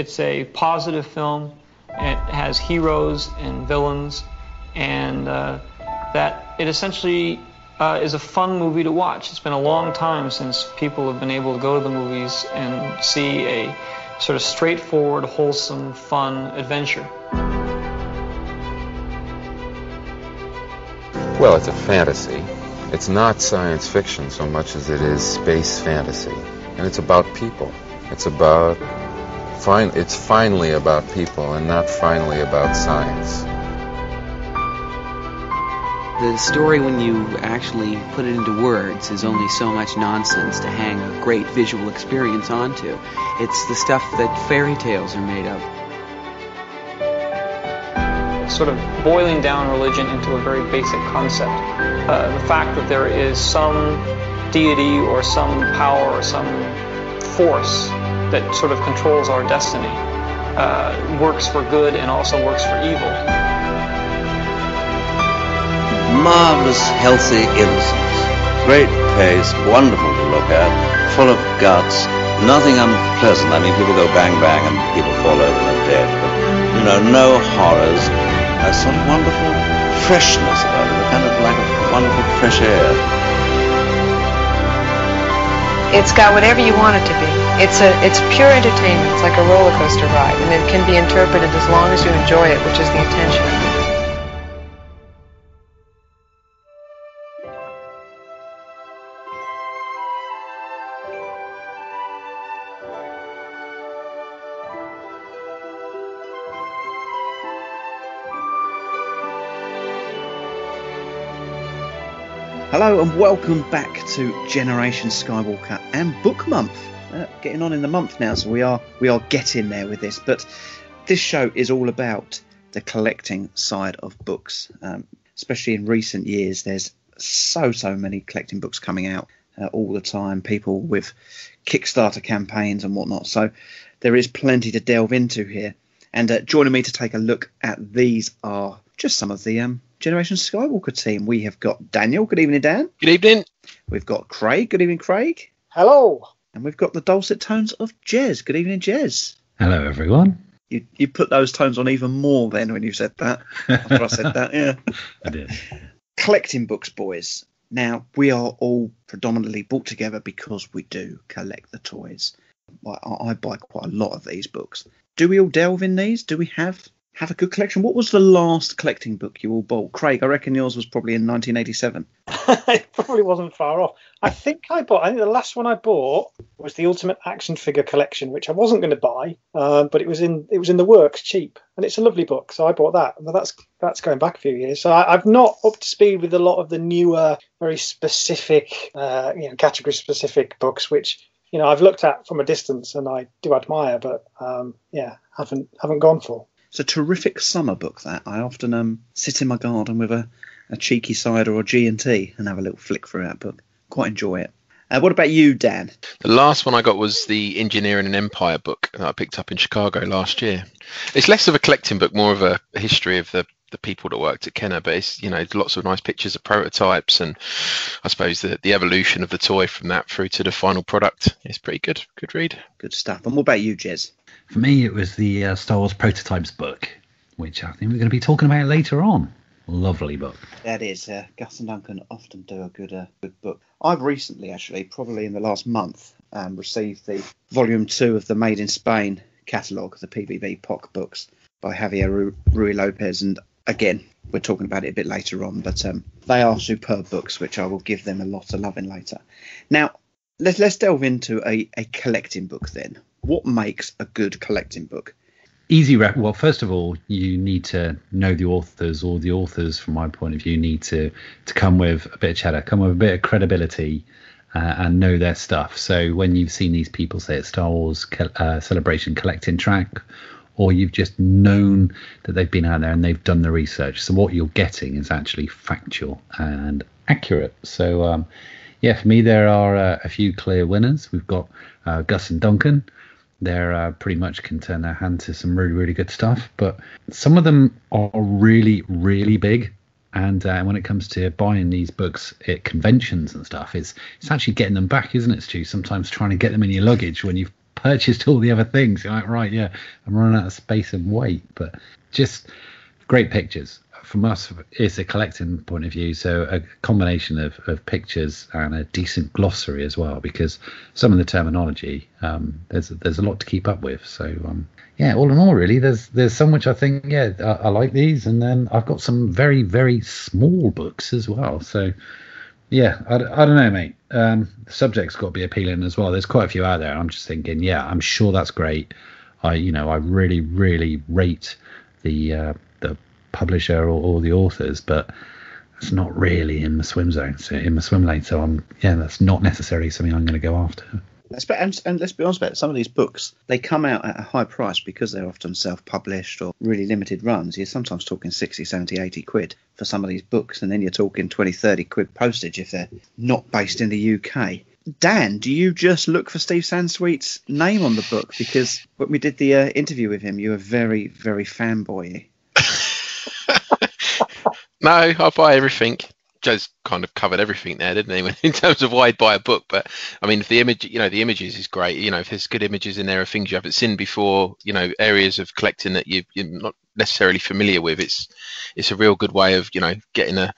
It's a positive film. It has heroes and villains, and that it essentially is a fun movie to watch. It's been a long time since people have been able to go to the movies and see a sort of straightforward, wholesome, fun adventure. Well, it's a fantasy. It's not science fiction so much as it is space fantasy. And it's about people. It's about... It's finally about people and not finally about science. The story, when you actually put it into words, is only so much nonsense to hang a great visual experience onto. It's the stuff that fairy tales are made of. It's sort of boiling down religion into a very basic concept. The fact that there is some deity or some power or some force that sort of controls our destiny, works for good and also works for evil. Marvelous, healthy innocence. Great pace, wonderful to look at, full of guts, nothing unpleasant. I mean, people go bang, bang, and people fall over and are dead. But, you know, no horrors. A sort of wonderful freshness about it, kind of like a wonderful fresh air. It's got whatever you want it to be. It's pure entertainment. It's like a roller coaster ride, and it can be interpreted as long as you enjoy it, which is the intention. Hello and welcome back to Generation Skywalker and Book Month. Getting on in the month now, so we are getting there with this. But this show is all about the collecting side of books, especially in recent years. There's so many collecting books coming out all the time. People with Kickstarter campaigns and whatnot. So there is plenty to delve into here. And joining me to take a look at these are just some of the Generation Skywalker team. We have got Daniel. Good evening, Dan. Good evening. We've got Craig. Good evening, Craig. Hello. And we've got the dulcet tones of Jez. Good evening, Jez. Hello, everyone. You put those tones on even more then when you said that. After I said that, yeah. I did. Collecting books, boys. Now, we are all predominantly brought together because we do collect the toys. I buy quite a lot of these books. Do we all delve in these? Do we have a good collection? What was the last collecting book you all bought? Craig, I reckon yours was probably in 1987. It probably wasn't far off. I think the last one I bought was the Ultimate Action Figure Collection, which I wasn't going to buy, but it was in the works cheap, and it's a lovely book, so I bought that. But that's going back a few years, so I'm not up to speed with a lot of the newer, very specific, category specific books, which I've looked at from a distance and I do admire, but haven't gone for. It's a terrific summer book, that. I often sit in my garden with a cheeky cider or G&T and have a little flick through that book. Quite enjoy it. What about you, Dan? The last one I got was the Engineering and Empire book that I picked up in Chicago last year. It's less of a collecting book, more of a history of the people that worked at Kenner, but it's, lots of nice pictures of prototypes and I suppose the evolution of the toy from that through to the final product. It's pretty good. Good read. Good stuff. And what about you, Jez? For me, it was the Star Wars Prototypes book, which I think we're going to be talking about later on. Lovely book. That is. Gus and Duncan often do a good book. I've recently, actually, probably in the last month, received the Volume 2 of the Made in Spain catalogue, the PVB POC books by Javier Ruiz Lopez, and again, we're talking about it a bit later on, but they are superb books, which I will give them a lot of loving later. Now, let's delve into a collecting book then. What makes a good collecting book? Well, first of all, you need to know the authors, or the authors, from my point of view, need to come with a bit of cheddar, come with a bit of credibility, and know their stuff. So when you've seen these people, say at Star Wars Celebration Collecting Track, or you've just known that they've been out there and they've done the research. So what you're getting is actually factual and accurate. So, for me, there are a few clear winners. We've got Gus and Duncan. They're pretty much can turn their hand to some really, really good stuff. But some of them are really, really big. And when it comes to buying these books at conventions and stuff, it's actually getting them back, isn't it, Stu? Sometimes trying to get them in your luggage when you've purchased all the other things. You're like, right, yeah, I'm running out of space and weight. But just great pictures from us. It's a collecting point of view, so a combination of pictures and a decent glossary as well, because some of the terminology, there's a lot to keep up with. So yeah, all in all, really, there's so much. I think, yeah, I like these, and then I've got some very, very small books as well. So yeah, I don't know, mate. The subject's got to be appealing as well. There's quite a few out there. I'm just thinking, yeah, I'm sure that's great. I really, really rate the publisher or the authors, but it's not really in the swim zone, so in the swim lane. So I'm, yeah, that's not necessarily something I'm going to go after. And let's be honest about it, some of these books, they come out at a high price because they're often self-published or really limited runs. You're sometimes talking 60, 70, 80 quid for some of these books, and then you're talking 20, 30 quid postage if they're not based in the UK. Dan, do you just look for Steve Sansweet's name on the book? Because when we did the interview with him, you were very, very fanboy-y. No, I buy everything. Joe's kind of covered everything there, didn't he, in terms of why I'd buy a book. But I mean, if the image, the images is great. If there's good images in there of things you haven't seen before, areas of collecting that you're not necessarily familiar with, it's a real good way of, getting a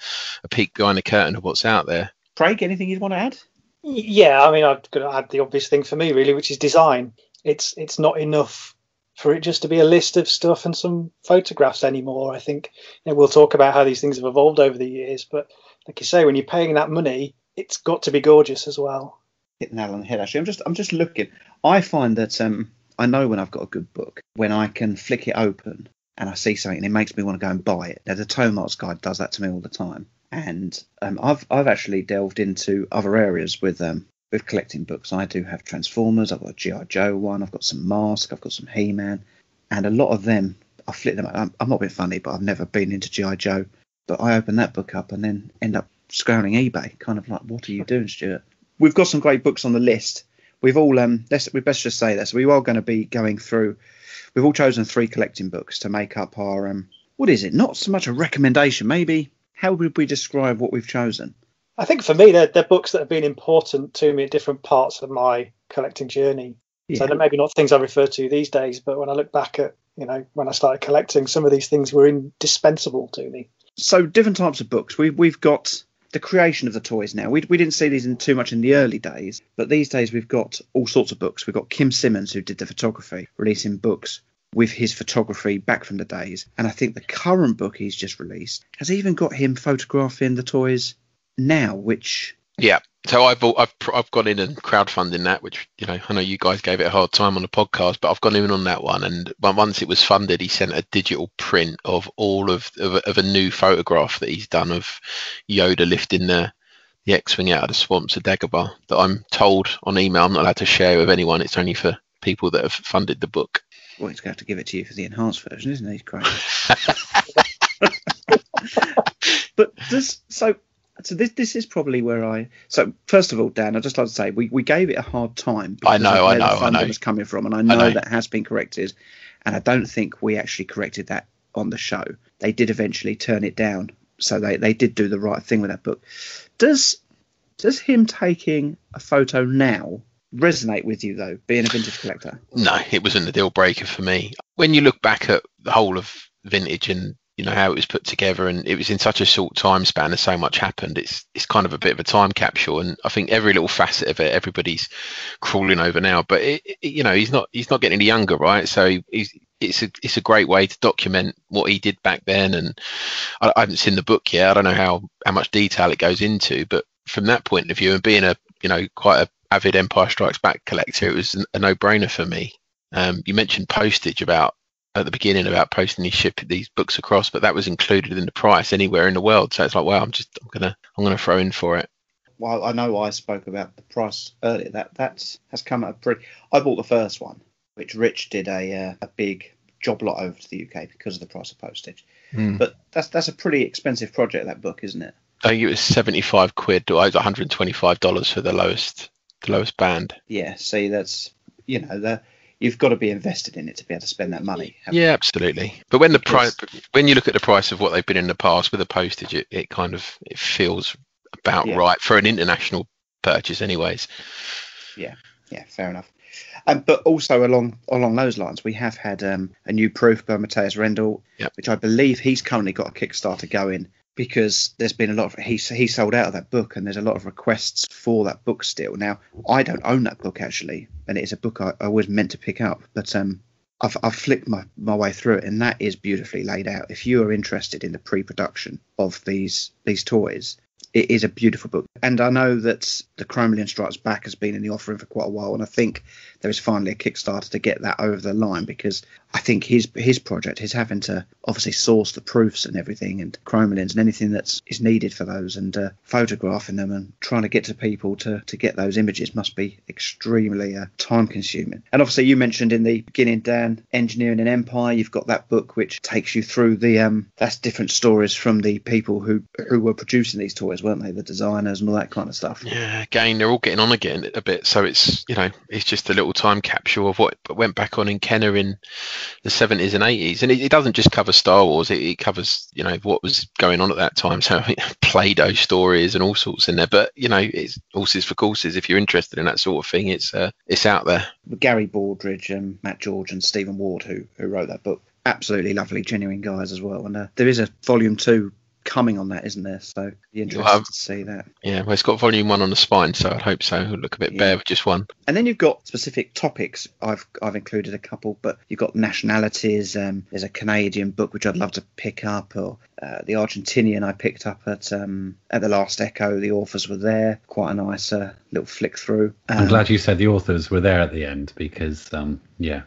peek behind the curtain of what's out there. Craig, anything you'd want to add? Yeah, I mean, I'm going to add the obvious thing for me, really, which is design. It's not enough for it just to be a list of stuff and some photographs anymore. I think we'll talk about how these things have evolved over the years, but like you say, when you're paying that money, it's got to be gorgeous as well. Hitting that on the head, actually. I'm just looking. I find that I know when I've got a good book, when I can flick it open and I see something and it makes me want to go and buy it. Now, the Tomart's Guide does that to me all the time. And I've actually delved into other areas with collecting books. I do have Transformers. I've got a G.I. Joe one. I've got some Mask. I've got some He-Man. And a lot of them, I flip them. I'm not being funny, but I've never been into G.I. Joe. But I open that book up and then end up scrolling eBay, kind of like, what are you doing, Stuart? We've got some great books on the list. We've all, we best just say this, we are going to be going through, we've all chosen 3 collecting books to make up our, what is it? Not so much a recommendation, maybe. How would we describe what we've chosen? I think for me, they're books that have been important to me at different parts of my collecting journey. Yeah. So they're maybe not things I refer to these days, but when I look back at, when I started collecting, some of these things were indispensable to me. So different types of books. We've got the creation of the toys now. We didn't see these too much in the early days, but these days we've got all sorts of books. We've got Kim Simmons, who did the photography, releasing books with his photography back from the days. And I think the current book he's just released has even got him photographing the toys now, which... Yeah. So I've gone in and crowdfunding that, which, I know you guys gave it a hard time on the podcast, but I've gone in on that one. And once it was funded, he sent a digital print of all of a new photograph that he's done of Yoda lifting the X-Wing out of the swamps of Dagobah that I'm told on email I'm not allowed to share with anyone. It's only for people that have funded the book. Well, he's going to have to give it to you for the enhanced version, isn't he? Great. But this... So this is probably where I... So, first of all, Dan, I'd just like to say we gave it a hard time. I know. The funding was coming from, and I know that has been corrected. And I don't think we actually corrected that on the show. They did eventually turn it down. So they did do the right thing with that book. Does him taking a photo now resonate with you, though, being a vintage collector? No, it wasn't a deal breaker for me. When you look back at the whole of vintage and how it was put together, and it was in such a short time span and so much happened, it's kind of a bit of a time capsule, and I think every little facet of it everybody's crawling over now, but he's not getting any younger, right? So it's a great way to document what he did back then, and I haven't seen the book yet. I don't know how much detail it goes into, but from that point of view, and being a quite a avid Empire Strikes Back collector, it was a no-brainer for me. You mentioned postage at the beginning about posting these books across, but that was included in the price anywhere in the world. So it's like, wow, I'm gonna throw in for it. Well, I know I spoke about the price earlier. That has come at a pretty... I bought the first one, which Rich did a big job lot over to the UK because of the price of postage. Mm. But that's a pretty expensive project, that book, isn't it? I think it was 75 quid or $125 for the lowest band. Yeah, see, that's you've got to be invested in it to be able to spend that money. Yeah, absolutely. But when when you look at the price of what they've been in the past with the postage, it feels about right for an international purchase anyways. Yeah, fair enough. But also along those lines, we have had a new proof by Matthias Rendell, yep, which I believe he's currently got a Kickstarter going, because there's been a lot of, he sold out of that book, and there's a lot of requests for that book still. Now, I don't own that book, actually, and it is a book I was meant to pick up, but I've flicked my way through it, and that is beautifully laid out. If you are interested in the pre-production of these toys, it is a beautiful book. And I know that the Chromeleon Strikes Back has been in the offering for quite a while, and I think there is finally a Kickstarter to get that over the line, because I think his project, he's having to obviously source the proofs and everything, and Chromeleons and anything that is needed for those, and photographing them and trying to get to people to get those images must be extremely time-consuming. And obviously you mentioned in the beginning, Dan, Engineering an Empire, you've got that book which takes you through the that's different stories from the people who were producing these toys, weren't they? The designers and all that kind of stuff. Yeah, again, they're all getting on again a bit, so it's, you know, it's just a little time capsule of what went back on in Kenner in the 70s and 80s, and it doesn't just cover Star Wars, it covers, you know, what was going on at that time, so Play-Doh stories and all sorts in there. But, you know, it's horses for courses if you're interested in that sort of thing. It's out there. Gary Boardridge and Matt George and Stephen Ward who wrote that book, absolutely lovely, genuine guys as well. And there is a volume 2 coming on that, isn't there? So be interested to see that. Yeah, well, it's got volume 1 on the spine, so I'd hope so. It'll look a bit bare with just one. And then you've got specific topics. I've included a couple, but you've got nationalities. There's a Canadian book which I'd love to pick up, or the Argentinian I picked up at the last Echo. The authors were there. Quite a nice little flick through. I'm glad you said the authors were there at the end, because you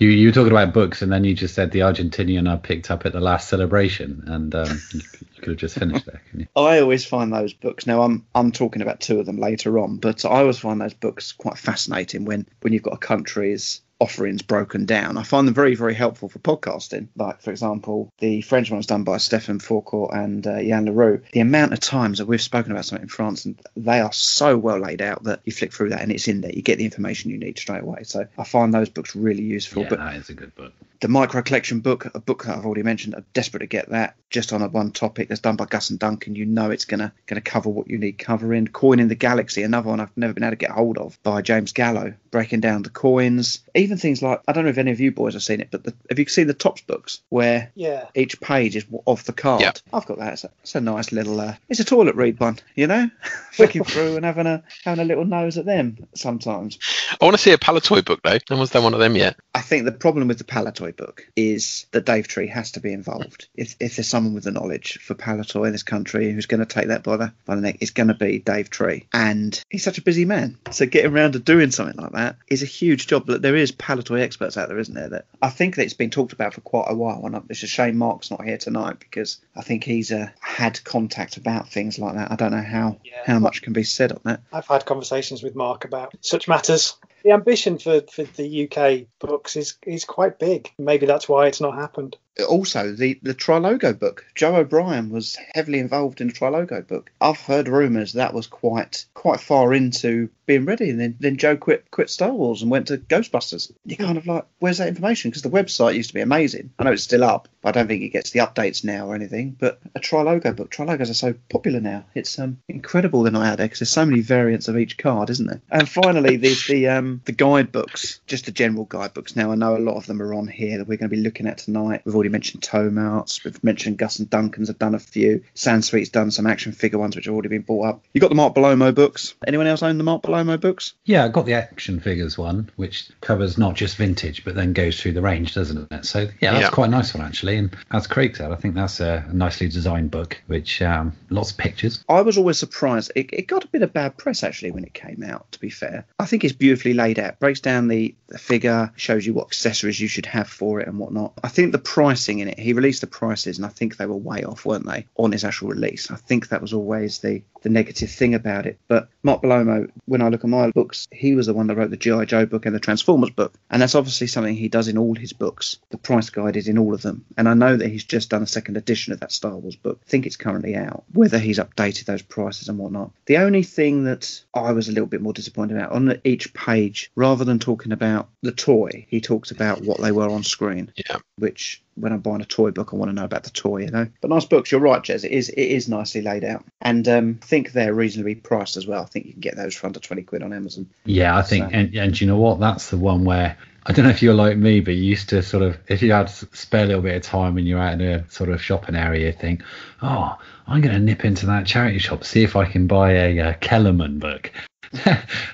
were talking about books, and then you just said the Argentinian I picked up at the last celebration, and you could have just finished there, couldn't you? I always find those books, now I'm talking about two of them later on, but I always find those books quite fascinating when you've got a country's offerings broken down. I find them very, very helpful for podcasting. Like, for example, the French one was done by Stefan Fourcourt and Yann LaRue. The amount of times that we've spoken about something in France, and they are so well laid out that you flick through that and it's in there. You get the information you need straight away. So I find those books really useful. Yeah, but that is a good book. The Micro Collection book, a book that I've already mentioned, I'm desperate to get that, just on one topic, that's done by Gus and Duncan. You know it's going to cover what you need covering. Coining the Galaxy, another one I've never been able to get hold of, by James Gallo, breaking down the coins. Even things like, I don't know if any of you boys have seen it, but have you seen the Topps books where each page is off the card? Yep. I've got that. It's a nice little, it's a toilet read one, you know? Flicking through and having a little nose at them sometimes. I want to see a Palatoy book, though. No one's done one of them yet. I think the problem with the Palatoy book is that Dave Tree has to be involved. If there's someone with the knowledge for Palatoy in this country who's going to take that by the neck, it's going to be Dave Tree. And he's such a busy man. So getting around to doing something like that is a huge job. But there is Palatoy experts out there, isn't there, that I think that it's been talked about for quite a while, and it's a shame Mark's not here tonight, because I think he's had contact about things like that. I don't know how much can be said on that. I've had conversations with Mark about such matters. The ambition for the UK books is quite big. Maybe that's why it's not happened. Also, the Trilogo book. Joe O'Brien was heavily involved in the Trilogo book. I've heard rumours that was quite far into being ready, and then Joe quit Star Wars and went to Ghostbusters. You're kind of like, where's that information? Because the website used to be amazing. I know it's still up, but I don't think it gets the updates now or anything. But a Trilogo book. Trilogos are so popular now. It's incredible they're not out there, because there's so many variants of each card, isn't there? And finally, there's the guidebooks, just the general guidebooks. Now, I know a lot of them are on here that we're going to be looking at tonight. We've already mentioned Tomart. We've mentioned Gus and Duncan's have done a few. Sansweet's done some action figure ones, which have already been brought up. You got the Mark Bellomo books. Anyone else own the Mark Bellomo books? Yeah, I got the action figures one, which covers not just vintage, but then goes through the range, doesn't it? So, yeah, that's quite a nice one, actually. And as Craig said, I think that's a nicely designed book, which lots of pictures. I was always surprised. It got a bit of bad press, actually, when it came out, to be fair. I think it's beautifully laid out. Breaks down the figure, shows you what accessories you should have for it and whatnot. I think the pricing in it, he released the prices, and I think they were way off, weren't they, on his actual release. I think that was always the negative thing about it. But Mark Bellomo, when I look at my books, he was the one that wrote the G.I. Joe book and the Transformers book, and that's obviously something he does in all his books. The price guide is in all of them, and I know that he's just done a second edition of that Star Wars book. I think it's currently out, whether he's updated those prices and whatnot. The only thing that I was a little bit more disappointed about, on each page, rather than talking about the toy, he talks about what they were on screen, which when I'm buying a toy book, I want to know about the toy, you know. But nice books, you're right, Jez. It is nicely laid out, and I think they're reasonably priced as well. I think you can get those for under 20 quid on Amazon. Yeah, I think, so. and you know what? That's the one where, I don't know if you're like me, but you used to sort of, if you had spare a little bit of time and you're out in a sort of shopping area, you think, oh, I'm going to nip into that charity shop, see if I can buy a Kellerman book.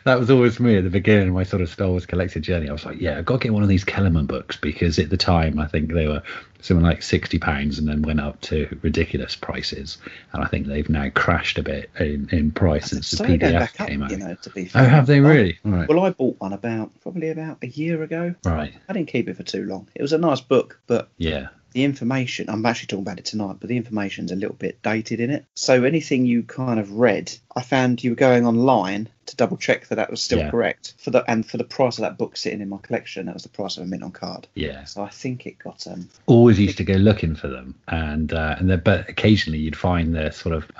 That was always me at the beginning of my sort of Star Wars collector journey. I was like, yeah, I've got to get one of these Kellerman books, because at the time I think they were something like £60 and then went up to ridiculous prices, and I think they've now crashed a bit in price since the PDF came out. You know, to be fair. Oh, have they really? All right. Well, I bought one probably about a year ago. Right. I didn't keep it for too long. It was a nice book, but yeah. The information, I'm actually talking about it tonight, but the information's a little bit dated in it. So anything you kind of read, I found you were going online to double check that was still correct. For the price of that book sitting in my collection, that was the price of a mint on card. Yeah. So I think it got... always used to go looking for them. But occasionally you'd find their sort of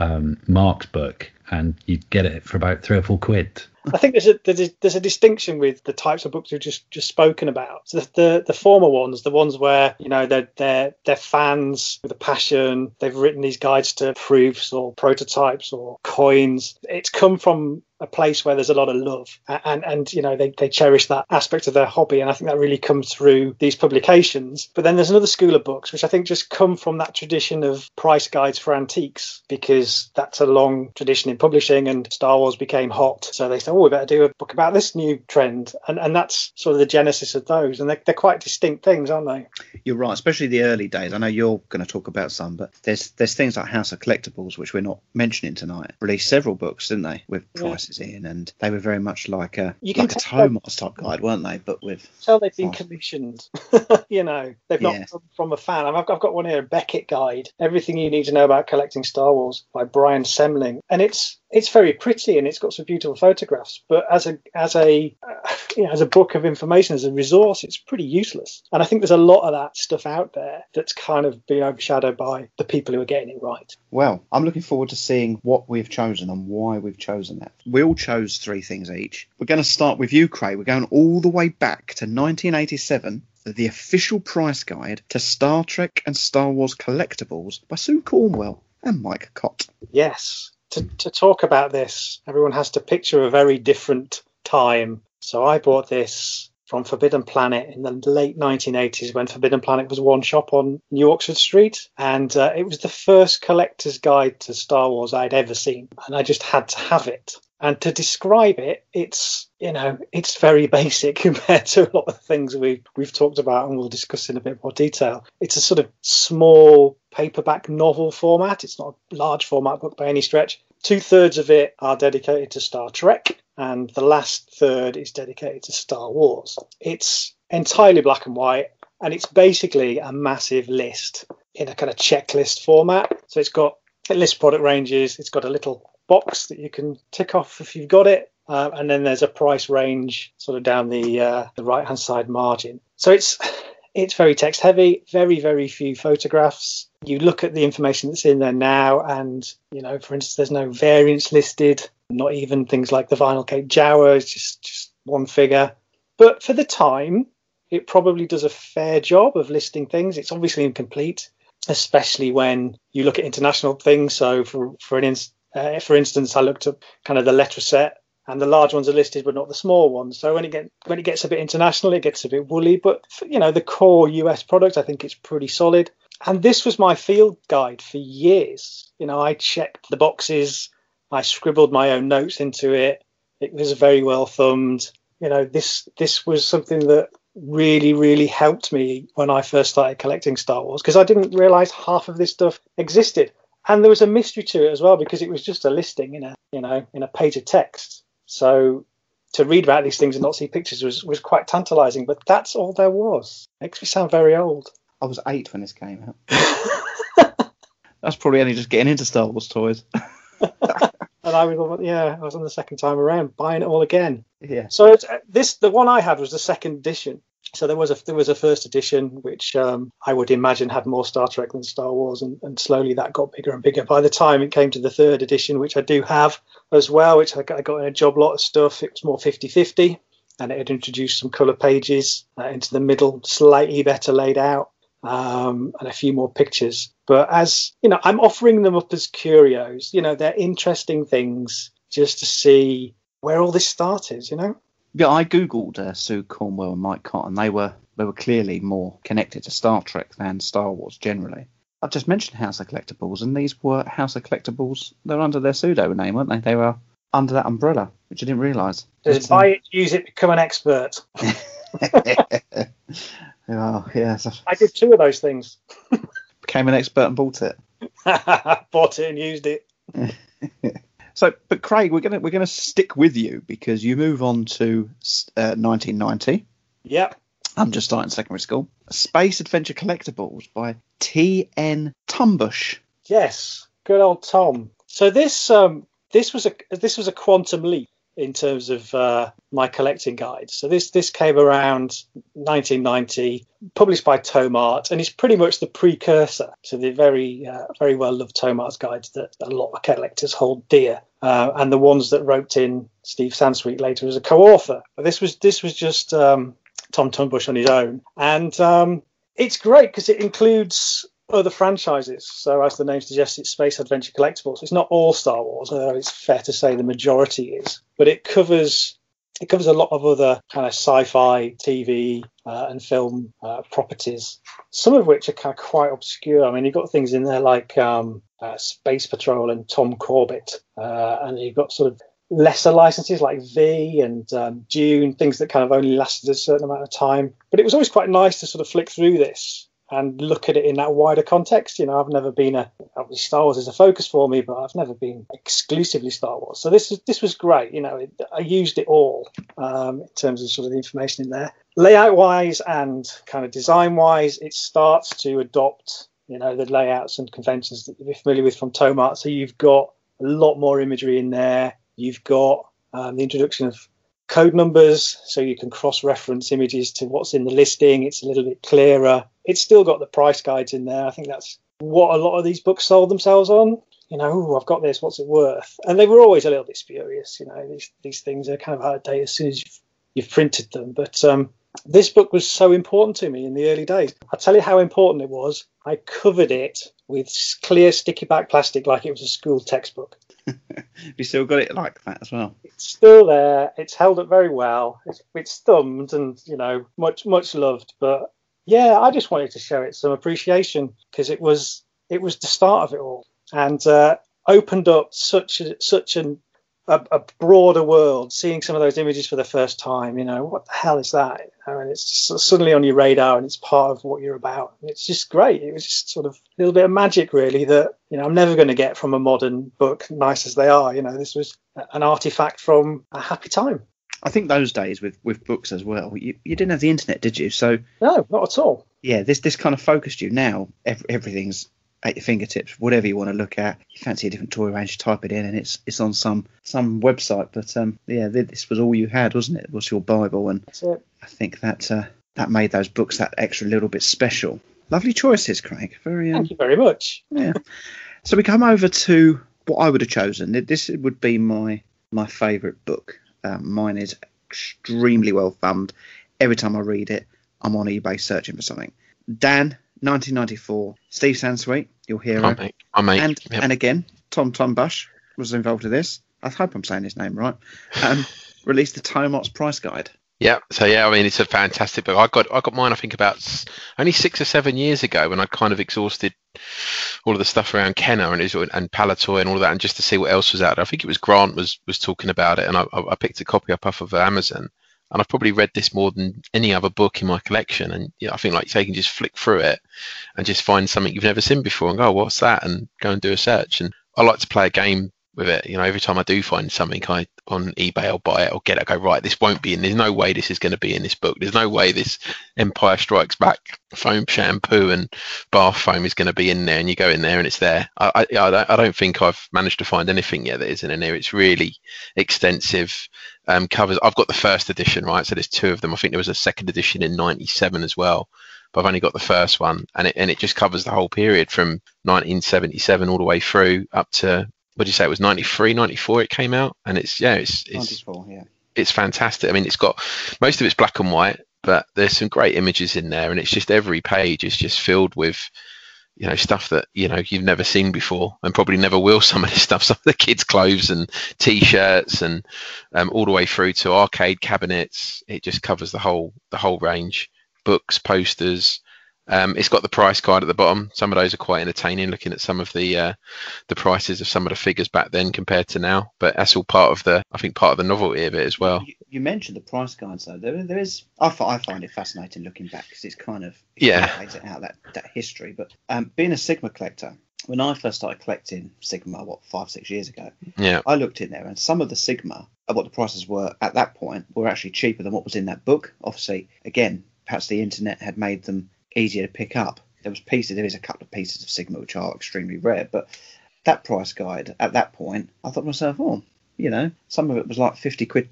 Mark's book, and you'd get it for about 3 or 4 quid. I think there's a distinction with the types of books we've just spoken about. So the former ones, the ones where, you know, they're fans with a passion, they've written these guides to proofs or prototypes or coins. It's come from a place where there's a lot of love, and you know, they cherish that aspect of their hobby, and I think that really comes through these publications. But then there's another school of books which I think just come from that tradition of price guides for antiques, because that's a long tradition in publishing, and Star Wars became hot, so they thought, oh, we better do a book about this new trend, and that's sort of the genesis of those, and they're quite distinct things, aren't they? You're right, especially the early days. I know you're going to talk about some, but there's things like House of Collectibles, which we're not mentioning tonight, released several books, didn't they, with prices in, and they were very much like a Tomart type guide, weren't they? But with they've been commissioned. You know, they've not come from a fan. I've got one here, a Beckett Guide, Everything You Need to Know About Collecting Star Wars by Brian Semling, and it's very pretty, and it's got some beautiful photographs, but as a book of information, as a resource, it's pretty useless. And I think there's a lot of that stuff out there that's kind of being overshadowed by the people who are getting it right. Well, I'm looking forward to seeing what we've chosen and why we've chosen that. We all chose 3 things each. We're going to start with you, Craig. We're going all the way back to 1987. The official price guide to Star Trek and Star Wars collectibles by Sue Cornwell and Mike Cott. Yes. To talk about this, everyone has to picture a very different time. So I bought this from Forbidden Planet in the late 1980s, when Forbidden Planet was one shop on New Oxford Street, and it was the first collector's guide to Star Wars I'd ever seen, and I just had to have it. And to describe it, it's very basic compared to a lot of things we've talked about and we'll discuss in a bit more detail. It's a sort of small paperback novel format. It's not a large format book by any stretch. 2/3 of it are dedicated to Star Trek, and the last third is dedicated to Star Wars. It's entirely black and white, and it's basically a massive list in a kind of checklist format. So it lists product ranges. It's got a little box that you can tick off if you've got it, and then there's a price range sort of down the right hand side margin. So it's very text heavy, very, very few photographs. You look at the information that's in there now, and you know, for instance, there's no variants listed, not even things like the vinyl Cape Jawa. It's just one figure, but for the time it probably does a fair job of listing things. It's obviously incomplete, especially when you look at international things. So for instance, I looked up kind of the letter set, and the large ones are listed, but not the small ones. So when it gets a bit international, it gets a bit woolly. But for, you know, the core US product, I think it's pretty solid. And this was my field guide for years. You know, I checked the boxes, I scribbled my own notes into it. It was very well thumbed. You know, this was something that really, really helped me when I first started collecting Star Wars, because I didn't realise half of this stuff existed. And there was a mystery to it as well, because it was just a listing in a page of text. So to read about these things and not see pictures was quite tantalising, but that's all there was. Makes me sound very old. I was 8 when this came out. That's probably only just getting into Star Wars toys. And I was on the second time around, buying it all again. Yeah. So the one I had was the second edition. So there was a first edition, which I would imagine had more Star Trek than Star Wars, and slowly that got bigger and bigger. By the time it came to the third edition, which I do have as well, which I got in a job lot of stuff, it was more 50-50, and it had introduced some colour pages into the middle, slightly better laid out. and a few more pictures. But as you know, I'm offering them up as curios. You know, they're interesting things just to see where all this started. You know. Yeah, I googled Sue Cornwell and Mike Cott, and they were clearly more connected to Star Trek than Star Wars generally. I've just mentioned House of Collectibles, and these were House of Collectibles. They're under their pseudo name, weren't they? They were under that umbrella, which I didn't realise. If I use it, become an expert. Oh, yes. I did two of those things. Became an expert and bought it. Bought it and used it. So, but Craig, we're gonna stick with you because you move on to 1990. Yep. I'm just starting secondary school. Space Adventure Collectibles by T.N. Tumbush. Yes, good old Tom. So this was a quantum leap in terms of my collecting guide. So this came around 1990, published by Tomart, and it's pretty much the precursor to the very well loved Tomart's guides that a lot of collectors hold dear, and the ones that roped in Steve Sansweet later as a co-author. But this was just Tom Tumbush on his own, and it's great because it includes other franchises. So as the name suggests, it's Space Adventure Collectibles. It's not all Star Wars, although it's fair to say the majority is, but it covers a lot of other kind of sci-fi TV and film properties, some of which are kind of quite obscure. I mean, you've got things in there like Space Patrol and Tom Corbett, and you've got sort of lesser licenses like V and Dune, things that kind of only lasted a certain amount of time. But it was always quite nice to sort of flick through this and look at it in that wider context. You know, I've never been obviously Star Wars is a focus for me, but I've never been exclusively Star Wars. So this was great. You know, I used it all in terms of sort of the information in there. Layout-wise and kind of design-wise, it starts to adopt, you know, the layouts and conventions that you're familiar with from Tomart. So you've got a lot more imagery in there. You've got the introduction of code numbers, so you can cross-reference images to what's in the listing. It's a little bit clearer. It's still got the price guides in there. I think that's what a lot of these books sold themselves on. You know, ooh, I've got this, what's it worth? And they were always a little bit spurious. You know, these things are kind of out of date as soon as you've printed them. But this book was so important to me in the early days. I'll tell you how important it was. I covered it with clear sticky back plastic like it was a school textbook. You still got it like that as well? It's still there. It's held up very well. It's thumbed and, you know, much loved. But yeah, I just wanted to show it some appreciation because it was the start of it all, and opened up such a broader world. Seeing some of those images for the first time, you know, what the hell is that? I mean, it's just suddenly on your radar, and it's part of what you're about. And it's just great. It was just sort of a little bit of magic, really, that, you know, I'm never going to get from a modern book, nice as they are. You know, this was an artifact from a happy time. I think those days with books as well, you didn't have the internet, did you? So no, not at all. Yeah, this kind of focused you. Now everything's at your fingertips. Whatever you want to look at, you fancy a different toy range, you type it in, and it's on some website. But yeah, this was all you had, wasn't it? It was your Bible, and that's it. I think that made those books that extra little bit special. Lovely choices, Craig. Very. Thank you very much. Yeah. So we come over to what I would have chosen. This would be my favourite book. Mine is extremely well thumbed. Every time I read it, I'm on eBay searching for something. Dan, 1994. Steve Sansweet, your hero. I mate. And again, Tom Tumbush was involved in this. I hope I'm saying his name right. Released the Tomart's Price Guide. Yeah. So yeah, I mean, it's a fantastic book. I got mine, I think, about only 6 or 7 years ago, when I kind of exhausted all of the stuff around Kenner and Palatoy and all of that, and just to see what else was out there. I think it was Grant was talking about it, and I picked a copy up off of Amazon, and I've probably read this more than any other book in my collection. And yeah, I think, like, you can just flick through it and just find something you've never seen before and go, oh, what's that, and go and do a search. And I like to play a game with it. You know, every time I do find something on eBay, I'll buy it or get it. I go, right, this won't be in. There's no way this is going to be in this book. There's no way this Empire Strikes Back foam shampoo and bath foam is going to be in there. And you go in there and it's there. I don't think I've managed to find anything yet that isn't in there. It's really extensive. Covers. I've got the first edition, right? So there's two of them. I think there was a second edition in 1997 as well, but I've only got the first one, and it just covers the whole period from 1977 all the way through up to, what do you say, it was 93, 94 it came out? And it's 94, yeah. It's fantastic. I mean, it's got, most of it's black and white, But there's some great images in there, and it's just every page is just filled with, you know, stuff that, you know, you've never seen before and probably never will. Some of this stuff, some of the kids' clothes and T-shirts, and all the way through to arcade cabinets. It just covers the whole range. Books, posters. It's got the price card at the bottom. Some of those are quite entertaining, looking at some of the prices of some of the figures back then compared to now. But that's all part of the, I think, part of the novelty of it as well. You mentioned the price card, so there is. I find it fascinating looking back, because it's kind of lays it out that history. But being a Sigma collector, when I first started collecting Sigma, 5-6 years ago, I looked in there, and some of the Sigma, what the prices were at that point, were actually cheaper than what was in that book. Obviously, again, perhaps the internet had made them easier to pick up. There is a couple of pieces of Sigma which are extremely rare, but that price guide at that point, I thought to myself, some of it was like $50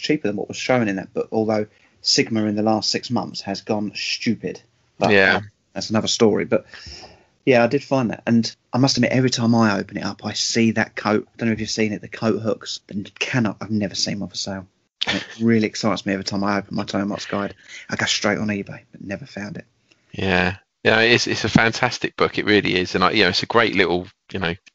cheaper than what was shown in that book, although Sigma in the last 6 months has gone stupid. But that's another story. But I did find that, and I must admit, every time I open it up, I see that coat. I don't know if you've seen it, the coat hooks. I've never seen one for sale. And it really excites me every time I open my Tomart's guide. I go straight on eBay, but never found it. Yeah, it's a fantastic book. It really is, and it's a great little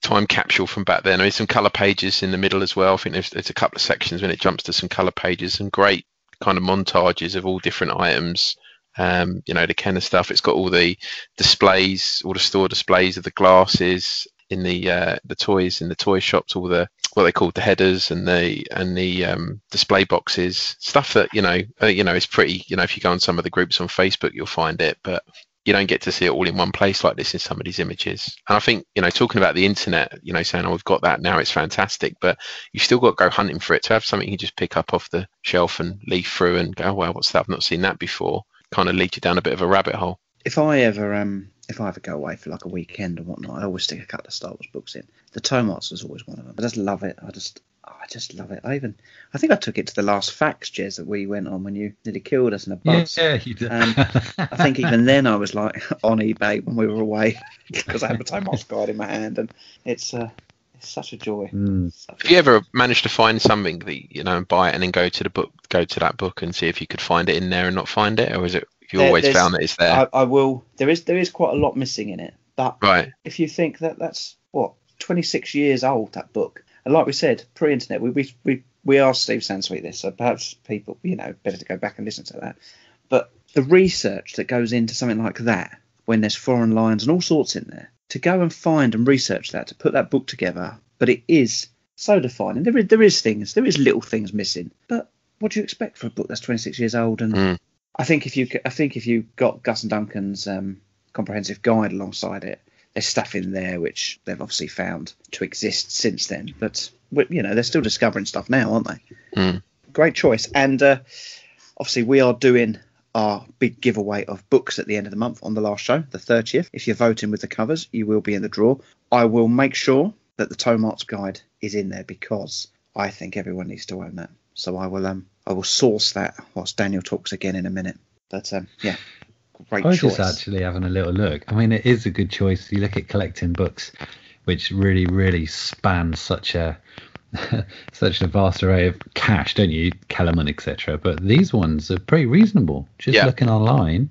time capsule from back then. There's some colour pages in the middle as well. I think there's a couple of sections when it jumps to some colour pages, and great kind of montages of all different items. The Kenner stuff. It's got all the displays, all the store displays of the glasses in the toys in the toy shops, all the what they called the headers and the display boxes, stuff that it's pretty. If you go on some of the groups on Facebook, you'll find it, but you don't get to see it all in one place like this in some of these images. And I think talking about the internet, saying, "Oh, we've got that now, it's fantastic," but you still got to go hunting for it. To have something you just pick up off the shelf and leaf through and go, "Oh, wow, what's that? I've not seen that before," kind of lead you down a bit of a rabbit hole. If I ever go away for like a weekend or whatnot, I always stick a couple of Star Wars books in. The Tomart's was always one of them. I just love it. I just love it. I think I took it to the last Facts, Jez, that we went on when you nearly killed us in a bus. Yeah, you did. I think even then I was like on eBay when we were away, because I had the Tomart's guide in my hand, and it's such a joy. Have you ever managed to find something that and buy it, and then go to that book and see if you could find it in there and not find it, or is it? You always found that it's there. I will. There is quite a lot missing in it. But if you think that's 26 years old, that book, and like we said, pre-internet, we asked Steve Sansweet this, so perhaps people better to go back and listen to that. But the research that goes into something like that, when there's foreign lines and all sorts in there, to go and find and research that to put that book together, but it is so defining. There is little things missing. But what do you expect for a book that's 26 years old and? I think if you got Gus and Duncan's comprehensive guide alongside it, there's stuff in there which they've obviously found to exist since then. But they're still discovering stuff now, aren't they? Great choice. And obviously we are doing our big giveaway of books at the end of the month on the last show, the 30th. If you're voting with the covers, you will be in the draw. I will make sure that the Tomart's guide is in there, because I think everyone needs to own that. So I will source that whilst Daniel talks again in a minute. But great choice. I was just actually having a little look. I mean, it is a good choice. You look at collecting books, which really, really span such a vast array of cash, don't you? Kellerman, etc. But these ones are pretty reasonable. Just looking online,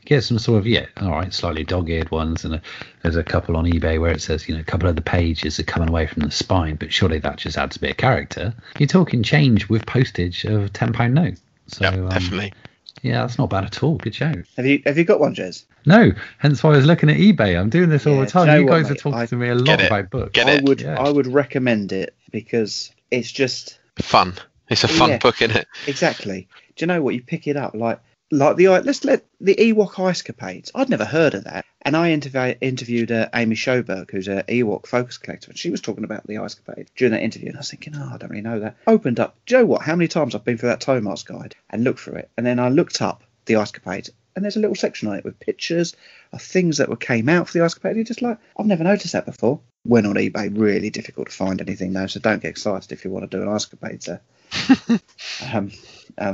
you get some sort of slightly dog-eared ones, and there's a couple on eBay where it says a couple of the pages are coming away from the spine, but surely that just adds a bit of character. You're talking change with postage of £10 note, so definitely. Yeah, that's not bad at all. Good show. Have you got one, Jez? No, hence why I was looking at eBay. I'm doing this all the time. You guys are talking to me a lot about books. I would recommend it, because it's just fun. It's a fun book, isn't it? Exactly. Do you know what? You pick it up like the Ewok Ice Capades. I'd never heard of that, and I interviewed Amy Schoberg, who's an Ewok focus collector, and she was talking about the Ice Capade during that interview, and I was thinking, I don't really know that. Opened up, do you know what, how many times I've been through that Tomart's guide and looked through it, and then I looked up the Ice Capades, and there's a little section on it with pictures of things that came out for the Ice Capade. You're just like, I've never noticed that before. When on eBay, really difficult to find anything though, so don't get excited if you want to do an Ice Capade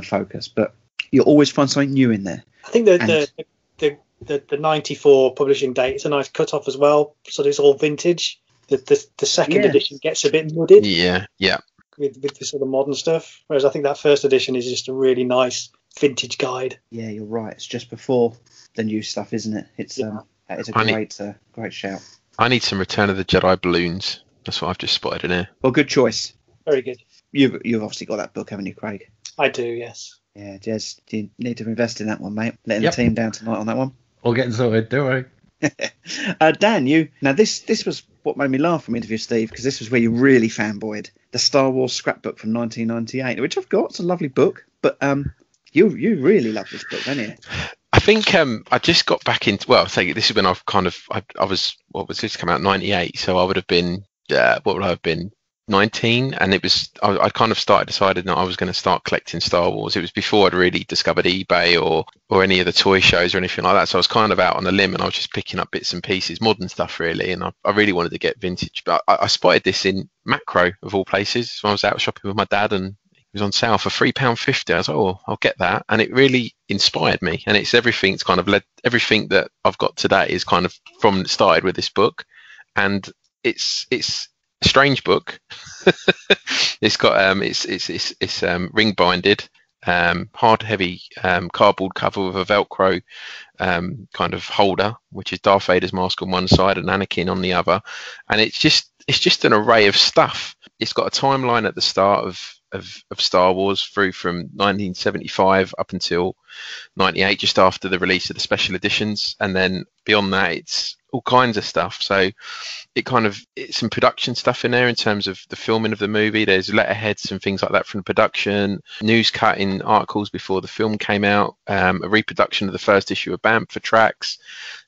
focus, but you'll always find something new in there. I think the 94 publishing date is a nice cut-off as well, so it's all vintage. The second edition gets a bit mudded. With the sort of modern stuff, whereas I think that first edition is just a really nice vintage guide. Yeah, you're right. It's just before the new stuff, isn't it? It's that is a great shout. I need some Return of the Jedi balloons. That's what I've just spotted in here. Well, good choice. Very good. You've obviously got that book, haven't you, Craig? I do, yes. Yeah, Jez, you need to invest in that one, mate. Letting the team down tonight on that one. All getting sorted, don't worry. Dan, this was what made me laugh from Interview Steve, because this was where you really fanboyed. The Star Wars scrapbook from 1998, which I've got. It's a lovely book, but you really love this book, don't you? I think I just got back into. Well, I think this is when I've kind of I was, what was this come out, 98, so I would have been what would I have been, 19, and it was I kind of decided that I was going to start collecting Star Wars. It was before I'd really discovered eBay or any of the toy shows or anything like that, so I was kind of out on a limb and I was just picking up bits and pieces, modern stuff really, and I really wanted to get vintage. But I spotted this in Macro of all places, so I was out shopping with my dad and it was on sale for £3.50. I was like, oh, I'll get that, and it really inspired me, and it's everything. It's kind of led everything that I've got today is kind of from started with this book, and it's strange book. It's got it's ring binded, hard heavy cardboard cover with a Velcro kind of holder, which is Darth Vader's mask on one side and Anakin on the other, and it's just an array of stuff. It's got a timeline at the start of Star Wars through from 1975 up until 98, just after the release of the special editions, and then beyond that it's all kinds of stuff. So it's some production stuff in there in terms of the filming of the movie. There's letterheads and things like that from production, news cutting articles before the film came out, a reproduction of the first issue of BAMP for tracks,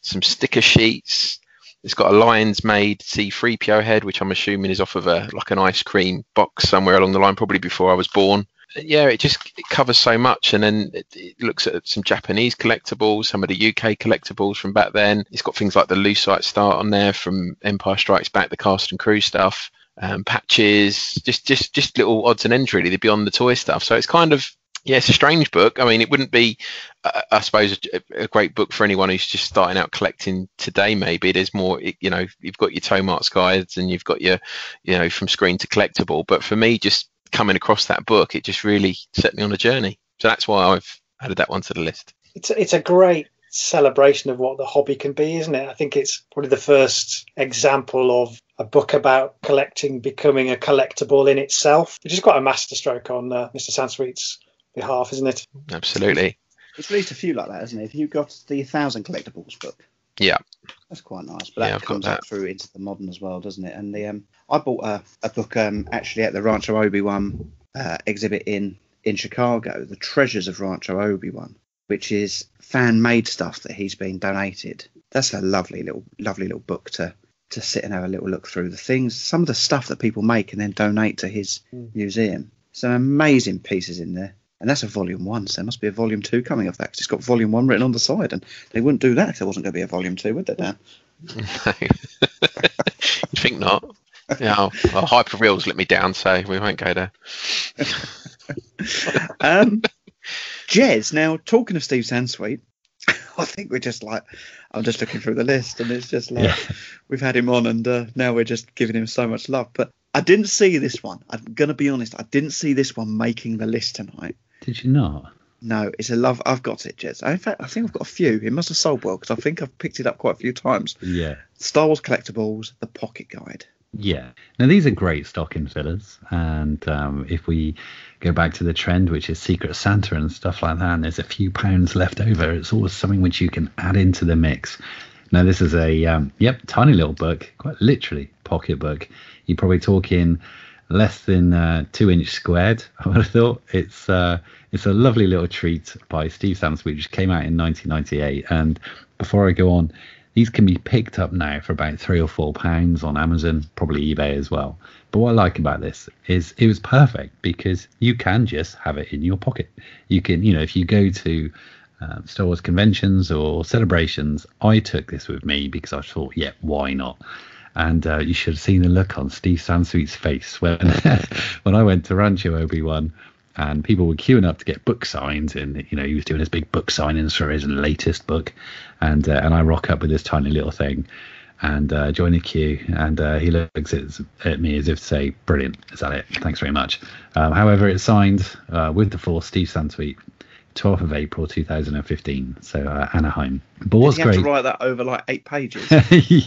some sticker sheets. It's got a Lions Made C-3PO head, which I'm assuming is off of an ice cream box somewhere along the line, probably before I was born. Yeah, it covers so much. And then it looks at some Japanese collectibles, some of the UK collectibles from back then. It's got things like the Lucite Star on there from Empire Strikes Back, the cast and crew stuff, patches, just little odds and ends really, beyond the toy stuff. So it's kind of, it's a strange book. I mean, it wouldn't be, I suppose, a great book for anyone who's just starting out collecting today. Maybe there's more, you've got your Tomart's guides and you've got your, from screen to collectible. But for me, just coming across that book, it just really set me on a journey. So that's why I've added that one to the list. It's a great celebration of what the hobby can be, isn't it? I think it's probably the first example of a book about collecting becoming a collectible in itself, which is quite a masterstroke on Mr. Sansweet's behalf, isn't it? Absolutely. It's released a few like that, isn't it? Have you got the 1,000 Collectibles book? Yeah, that's quite nice. But that comes out through into the modern as well, doesn't it? And the I bought a book actually at the Rancho Obi-Wan exhibit in Chicago, The Treasures of Rancho Obi-Wan, which is fan-made stuff that he's been donated. That's a lovely little book to sit and have a little look through the things, some of the stuff that people make and then donate to his museum. Some amazing pieces in there. And that's a volume 1, so there must be a volume 2 coming of that, because it's got volume 1 written on the side, and they wouldn't do that if there wasn't going to be a volume 2, would they, Dan? No. You'd think not. Yeah, well, Hyper Reels let me down, so we won't go there. Jez, now, talking of Steve Sansweet, I think we're just like, I'm just looking through the list, and it's just like, we've had him on, and now we're just giving him so much love. But I didn't see this one. I'm going to be honest, I didn't see this one making the list tonight. Did you not? No, it's a love. I've got it, Jez. In fact, I think I've got a few. It must have sold well, because I think I've picked it up quite a few times. Yeah. Star Wars Collectibles, The Pocket Guide. Yeah. Now, these are great stocking fillers. And if we go back to the trend, which is Secret Santa and stuff like that, and there's a few pounds left over, it's always something which you can add into the mix. Now, this is a tiny little book, quite literally pocketbook. You're probably talking less than 2-inch squared, I would have thought. It's a lovely little treat by Steve Sansweet, which came out in 1998. And before I go on, these can be picked up now for about £3 or £4 on Amazon, probably eBay as well. But what I like about this is it was perfect because you can just have it in your pocket. You can, if you go to Star Wars conventions or celebrations, I took this with me because I thought, why not? And you should have seen the look on Steve Sansweet's face when I went to Rancho Obi-Wan and people were queuing up to get book signs, and he was doing his big book signings for his latest book, and I rock up with this tiny little thing and join the queue, and he looks at me as if to say, brilliant, is that it, thanks very much. However, it's signed with the Force, Steve Sansweet. 12th of April 2015, so Anaheim. But what's great, you have to write that over like 8 pages.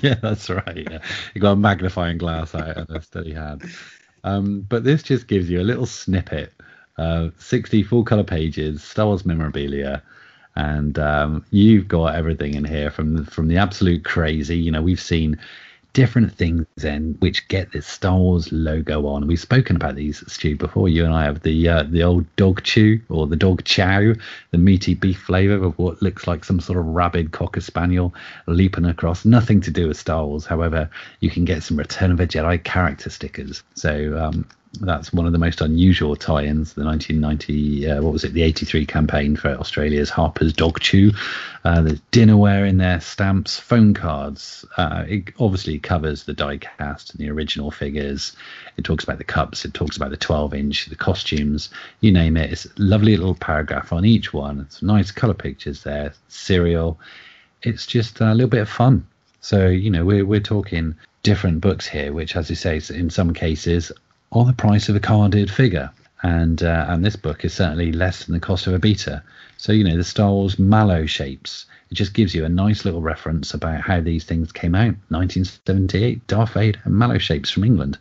Yeah, that's right. Yeah. You got a magnifying glass out and a steady hand. But this just gives you a little snippet of 60 full color pages, Star Wars memorabilia. And you've got everything in here from the absolute crazy. You know, we've seen different things then which get this Star Wars logo on. We've spoken about these, Stu, before. You and I have the old dog chew, or the dog chow, the meaty beef flavor of what looks like some sort of rabid cocker spaniel leaping across. Nothing to do with Star Wars. However, you can get some Return of the Jedi character stickers. So that's one of the most unusual tie-ins, the 83 campaign for Australia's Harper's Dog Chew. There's dinnerware in there, stamps, phone cards. It obviously covers the die cast and the original figures. It talks about the cups, it talks about the 12-inch, the costumes, you name it. It's a lovely little paragraph on each one. It's nice color pictures there, cereal. It's just a little bit of fun. So, you know, we're talking different books here, which, as you say, in some cases or the price of a carded figure, and this book is certainly less than the cost of a beta. So, you know, the Star Wars mallow shapes, it just gives you a nice little reference about how these things came out. 1978, Darth Vader and mallow shapes from England.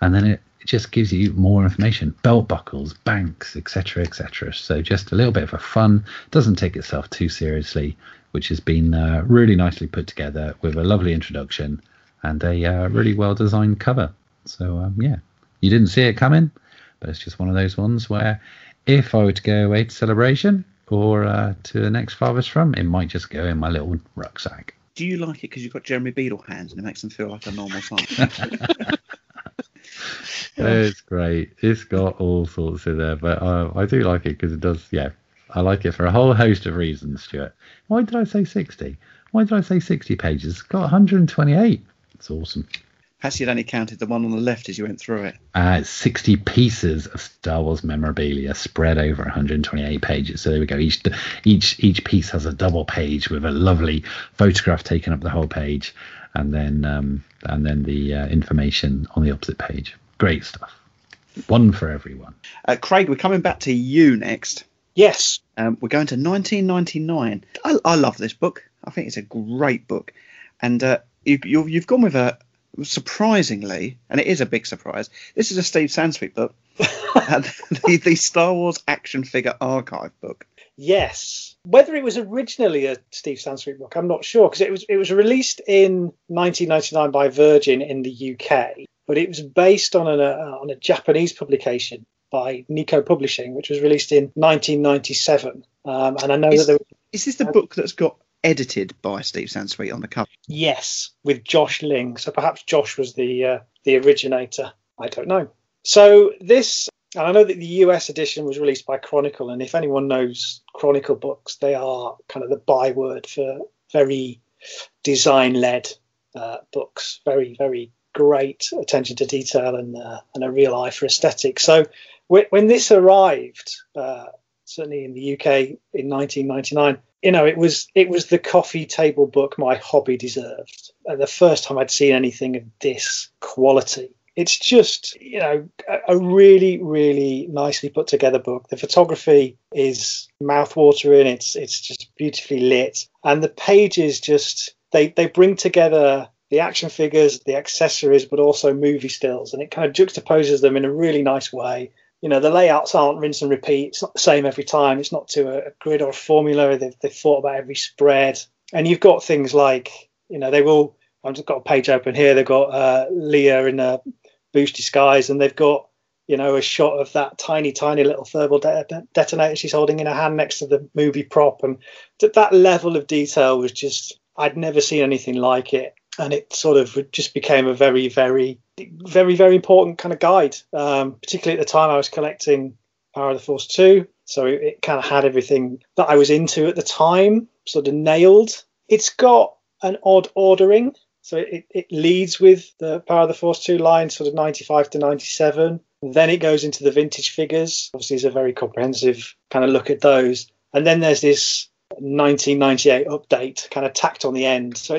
And then it just gives you more information, belt buckles, banks, etc., etc. So just a little bit of a fun, doesn't take itself too seriously, which has been really nicely put together with a lovely introduction and a really well designed cover. So yeah, you didn't see it coming, but it's just one of those ones where if I were to go away to celebration or to the next farthest from, it might just go in my little rucksack. Do you like it because you've got Jeremy Beadle hands and it makes them feel like a normal size? It's great. It's got all sorts in there, but I do like it because it does, yeah. I like it for a whole host of reasons, Stuart. Why did I say 60? Why did I say 60 pages? It's got 128. It's awesome. Perhaps you'd only counted the one on the left as you went through it. 60 pieces of Star Wars memorabilia spread over 128 pages. So there we go. Each piece has a double page with a lovely photograph taking up the whole page, and then the information on the opposite page. Great stuff. One for everyone. Craig, we're coming back to you next. Yes. We're going to 1999. I love this book. I think it's a great book, and you've gone with a. Surprisingly, and it is a big surprise, this is a Steve Sansweet book, the Star Wars Action Figure Archive book. Yes. Whether it was originally a Steve Sansweet book, I'm not sure, because it was released in 1999 by Virgin in the UK, but it was based on a Japanese publication by Nico Publishing, which was released in 1997. And I know that there was... Is this the book that's got... edited by Steve Sansweet on the cover? Yes, with Josh Ling. So perhaps Josh was the originator. I don't know. So this, and I know that the US edition was released by Chronicle, and if anyone knows Chronicle Books, they are kind of the byword for very design-led books, very, very great attention to detail and a real eye for aesthetics. So when this arrived, certainly in the UK in 1999. You know, it was the coffee table book my hobby deserved. And the first time I'd seen anything of this quality. It's just, you know, a really, really nicely put together book. The photography is mouthwatering. It's just beautifully lit. And the pages just, they bring together the action figures, the accessories, but also movie stills. And it kind of juxtaposes them in a really nice way. You know, the layouts aren't rinse and repeat. It's not the same every time. It's not to a grid or a formula. They've thought about every spread. And you've got things like, you know, they will. I've just got a page open here. They've got Leia in a boosh disguise, and they've got, you know, a shot of that tiny, tiny little thermal detonator she's holding in her hand next to the movie prop. And that level of detail was just, I'd never seen anything like it. And it sort of just became a very, very, very, very important kind of guide, particularly at the time I was collecting Power of the Force 2. So it kind of had everything that I was into at the time sort of nailed. It's got an odd ordering. So it leads with the Power of the Force 2 line, sort of 95 to 97. Then it goes into the vintage figures. Obviously, it's a very comprehensive kind of look at those. And then there's this 1998 update kind of tacked on the end. So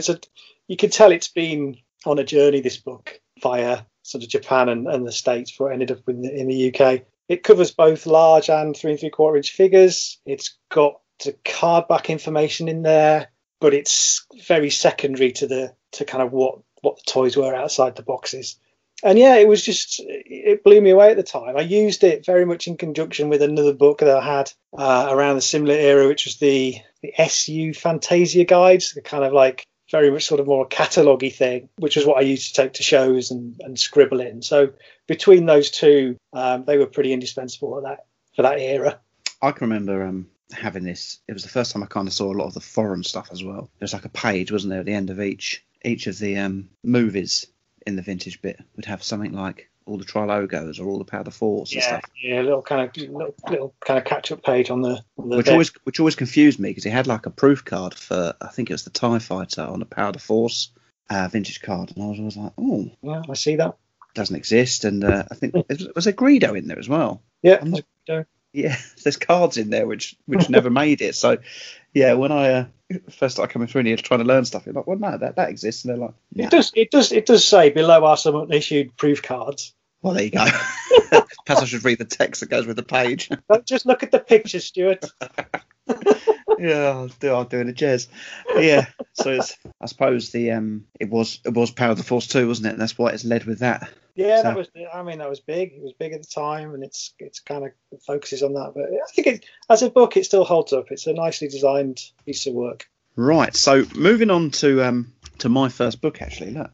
you can tell it's been on a journey, this book, via sort of Japan and the States, before it ended up in the UK. It covers both large and 3 3/4 inch figures. It's got the card back information in there, but it's very secondary to the kind of what the toys were outside the boxes. And yeah, it was just, it blew me away at the time. I used it very much in conjunction with another book that I had around the similar era, which was the SU Fantasia guides, the kind of like very much sort of more catalogue-y thing, which is what I used to take to shows and scribble in. So between those two, they were pretty indispensable for that era. I can remember having this. It was the first time I kind of saw a lot of the foreign stuff as well. There's like a page, wasn't there, at the end of each of the movies in the vintage bit would have something like all the Trilogos or all the Power of the Force and stuff. Yeah, a little kind of catch-up page on the which always confused me, because he had like a proof card for, I think it was the TIE Fighter on the Power of the Force vintage card, and I was always like, oh yeah, I see that doesn't exist. And I think was there Greedo in there as well? Yeah, yeah, there's cards in there which never made it. So yeah, when I first started coming through and you're trying to learn stuff, you're like, well, no, that exists, and they're like, nah. It does say below are some unissued proof cards. Well, there you go. Perhaps I should read the text that goes with the page. Don't just look at the picture, Stuart. Yeah, I'll do in a jazz. But yeah, so it's, I suppose the it was Power of the Force 2, wasn't it? And that's why it's led with that. Yeah, so. that was big. It was big at the time, and it's kind of focuses on that. But I think as a book, it still holds up. It's a nicely designed piece of work. Right. So moving on to my first book, actually. Look,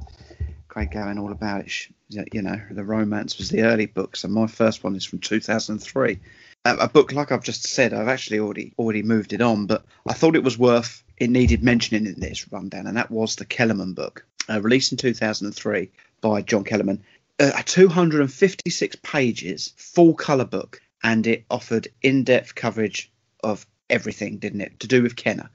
Craig Gallen, all about it. You know, the romance was the early book. So my first one is from 2003. A book, like I've just said, I've actually already moved it on, but I thought it needed mentioning in this rundown, and that was the Kellerman book, released in 2003 by John Kellerman, a 256 pages full colour book, and it offered in-depth coverage of everything, didn't it, to do with Kenner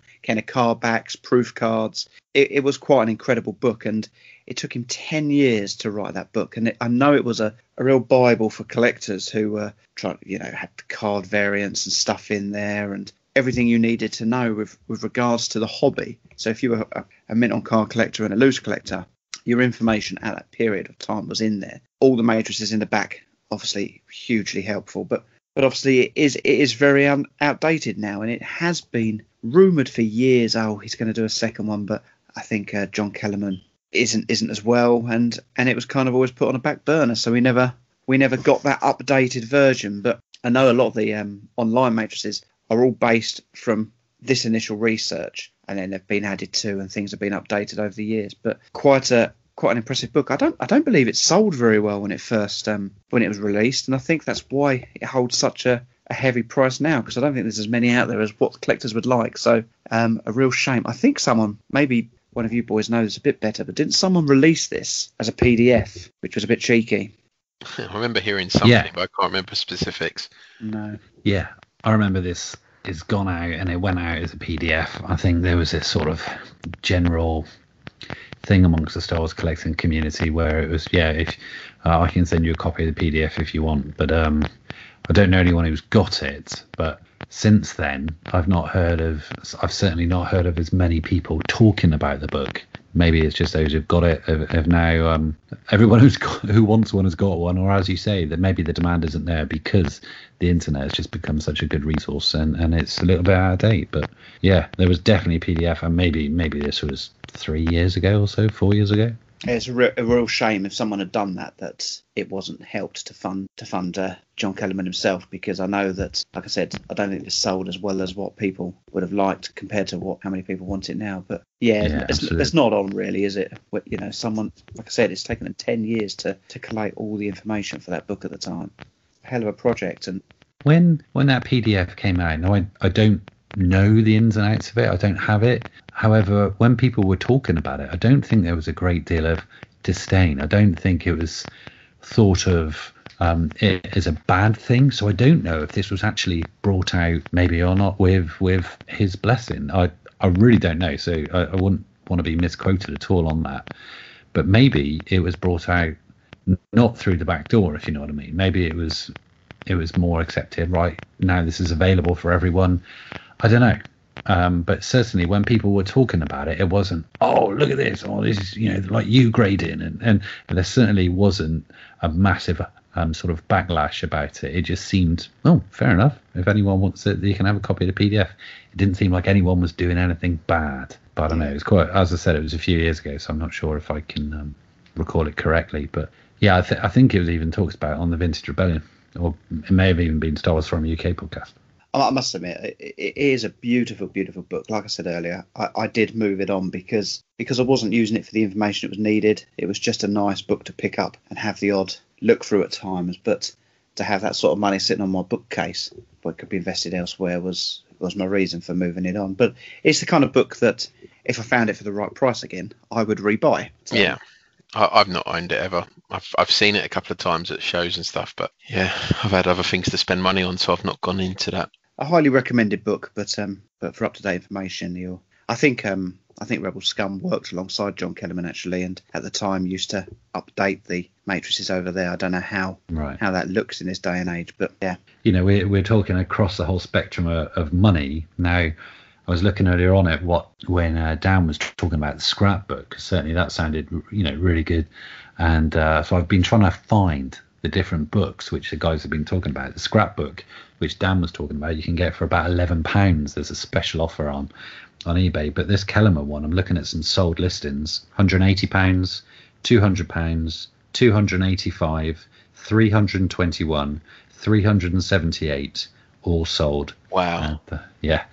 card backs, proof cards. It was quite an incredible book, and it took him 10 years to write that book, and I know it was a real Bible for collectors who had card variants and stuff in there, and everything you needed to know with regards to the hobby. So if you were a mint on card collector and a loose collector, your information at that period of time was in there. All the matrices in the back, obviously hugely helpful, but obviously it is very outdated now, and it has been rumoured for years. Oh, he's going to do a second one, but I think John Kellerman isn't as well, and it was kind of always put on a back burner, so we never got that updated version. But I know a lot of the online matrices are all based from this initial research, and then they've been added to, and things have been updated over the years. But quite an impressive book. I don't believe it sold very well when it first when it was released, and I think that's why it holds such a heavy price now, because I don't think there's as many out there as what collectors would like. So a real shame. I think someone, maybe one of you boys knows a bit better, but didn't someone release this as a PDF, which was a bit cheeky? I remember hearing something, but I can't remember specifics. No. Yeah, I remember this. It's gone out, and it went out as a PDF. I think there was this sort of general thing amongst the Star Wars collecting community where it was, I can send you a copy of the PDF if you want. But I don't know anyone who's got it, but... Since then, I've certainly not heard of as many people talking about the book. Maybe it's just those who've got it have now. Everyone who wants one has got one, or as you say, that maybe the demand isn't there because the internet has just become such a good resource, and it's a little bit out of date. But yeah, there was definitely a PDF, and maybe this was 3 years ago or so, 4 years ago. It's a real shame if someone had done that it wasn't helped to fund John Kellerman himself, because I know that, like I said, I don't think it's sold as well as what people would have liked compared to how many people want it now. But yeah it's not on, really, is it? You know, someone, like I said, it's taken them 10 years to collate all the information for that book at the time. Hell of a project. And when that PDF came out, now I don't know the ins and outs of it, I don't have it. However, when people were talking about it, I don't think there was a great deal of disdain. I don't think it was thought of it as a bad thing. So I don't know if this was actually brought out maybe or not with his blessing. I really don't know, so I wouldn't want to be misquoted at all on that. But maybe it was brought out not through the back door, if you know what I mean. Maybe it was more accepted right now. This is available for everyone. I don't know, but certainly when people were talking about it, it wasn't, oh, look at this, oh, this is, you know, like you grading, and there certainly wasn't a massive sort of backlash about it. It just seemed, oh, fair enough. If anyone wants it, you can have a copy of the PDF. It didn't seem like anyone was doing anything bad. But I don't know. It's quite, as I said, it was a few years ago, so I'm not sure if I can recall it correctly. But yeah, I think it was even talked about on the Vintage Rebellion, or it may have even been Star Wars From a UK podcast. I must admit, it is a beautiful, beautiful book. Like I said earlier, I did move it on because I wasn't using it for the information it was needed. It was just a nice book to pick up and have the odd look through at times. But to have that sort of money sitting on my bookcase where it could be invested elsewhere was my reason for moving it on. But it's the kind of book that if I found it for the right price again, I would rebuy. So, yeah. I've not owned it ever. I've seen it a couple of times at shows and stuff, but yeah, I've had other things to spend money on, so I've not gone into that. A highly recommended book, but for up-to-date information, I think Rebel Scum worked alongside John Kellerman actually, and at the time used to update the matrices over there. I don't know how that looks in this day and age, but yeah, we're talking across the whole spectrum of money now. I was looking earlier on at when Dan was talking about the scrapbook, because certainly that sounded, really good. And so I've been trying to find the different books which the guys have been talking about. The scrapbook, which Dan was talking about, you can get for about £11. There's a special offer on eBay. But this Kellerman one, I'm looking at some sold listings, £180, £200, £285, £321, £378, all sold. Wow. Yeah.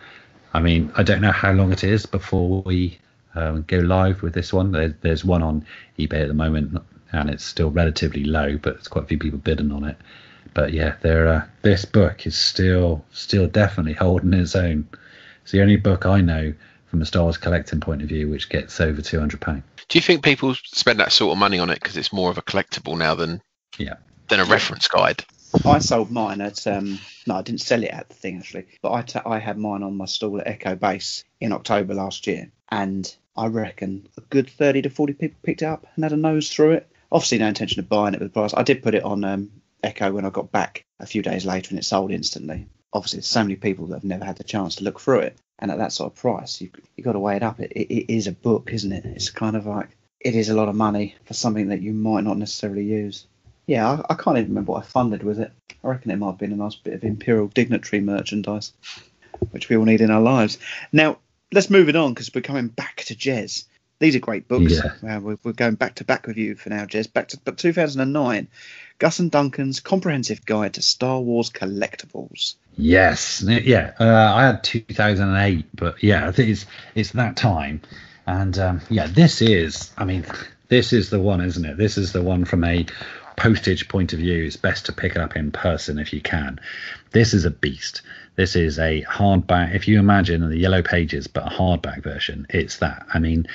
I mean, I don't know how long it is before we go live with this one. There's one on eBay at the moment, and it's still relatively low, but it's quite a few people bidding on it. But yeah, this book is still definitely holding its own. It's the only book I know from a Star Wars collecting point of view which gets over £200. Do you think people spend that sort of money on it because it's more of a collectible now than a reference guide? I sold mine at I didn't sell it at the thing actually, but I had mine on my stall at Echo Base in October last year, and I reckon a good 30 to 40 people picked it up and had a nose through it. Obviously no intention of buying it with price. I did put it on Echo when I got back a few days later, and it sold instantly. Obviously there's so many people that have never had the chance to look through it, and at that sort of price you've got to weigh it up. It is a book, isn't it? It's kind of like, it is a lot of money for something that you might not necessarily use. Yeah, I can't even remember what I funded with it. I reckon it might have been a nice bit of Imperial Dignitary merchandise, which we all need in our lives. Now, let's move it on, because we're coming back to Jez. These are great books. Yeah. We're going back-to-back with you for now, Jez. Back to 2009, Gus and Duncan's Comprehensive Guide to Star Wars Collectibles. Yes. Yeah, I had 2008, but yeah, I think it's that time. And this is the one, isn't it? This is the one from a postage point of view. It's best to pick it up in person if you can. This is a beast. This is a hardback. If you imagine the Yellow Pages, but a hardback version, it's that. I mean,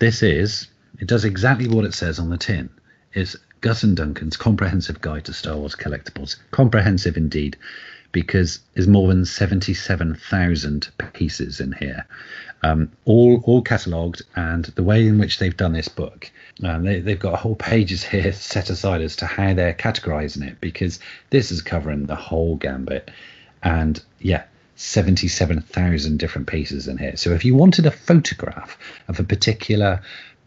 it does exactly what it says on the tin. It's Gus and Duncan's Comprehensive Guide to Star Wars Collectibles. Comprehensive indeed, because there's more than 77,000 pieces in here, all catalogued. And the way in which they've done this book, they've got whole pages here set aside as to how they're categorizing it, because this is covering the whole gambit. And yeah, 77,000 different pieces in here. So if you wanted a photograph of a particular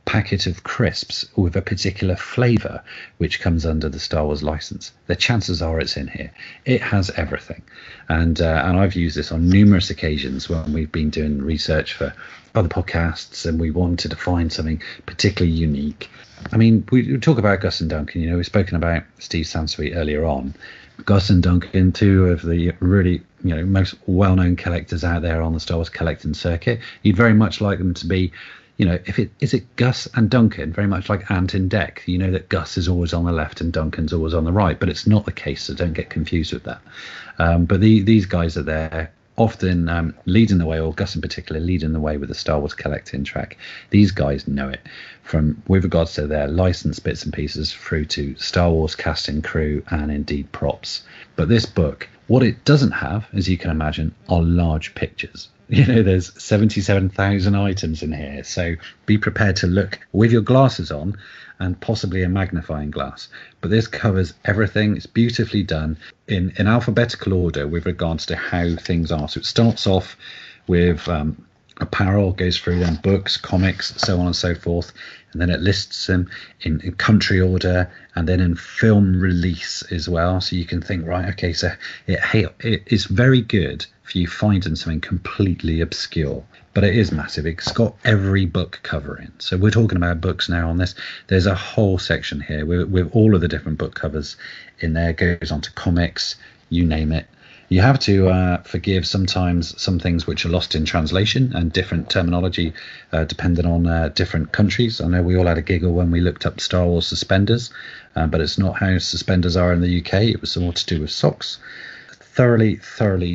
packet of crisps with a particular flavor which comes under the Star Wars license, the chances are it's in here. It has everything. And and I've used this on numerous occasions when we've been doing research for other podcasts and we wanted to find something particularly unique. I mean, we talk about Gus and Duncan, we've spoken about Steve Sansweet earlier on. Gus and Duncan, two of the really most well-known collectors out there on the Star Wars collecting circuit. You'd very much like them to be, if is it Gus and Duncan, very much like Ant and Dec. You know that Gus is always on the left and Duncan's always on the right, but it's not the case, so don't get confused with that. But these guys are there, often leading the way, or Gus in particular, leading the way with the Star Wars collecting track. These guys know it, from with regards to their licensed bits and pieces through to Star Wars casting crew and indeed props. But this book, what it doesn't have, as you can imagine, are large pictures. There's 77,000 items in here, so be prepared to look with your glasses on and possibly a magnifying glass. But this covers everything. It's beautifully done in alphabetical order with regards to how things are. So it starts off with apparel, goes through then books, comics, so on and so forth, and then it lists them in country order and then in film release as well. So you can think, right, okay, so it is very good for you finding something completely obscure, but it is massive. It's got every book covering. So we're talking about books now on this. There's a whole section here with all of the different book covers in there. It goes on to comics, you name it. You have to forgive sometimes some things which are lost in translation and different terminology depending on different countries. I know we all had a giggle when we looked up Star Wars suspenders, but it's not how suspenders are in the UK. It was more to do with socks. Thoroughly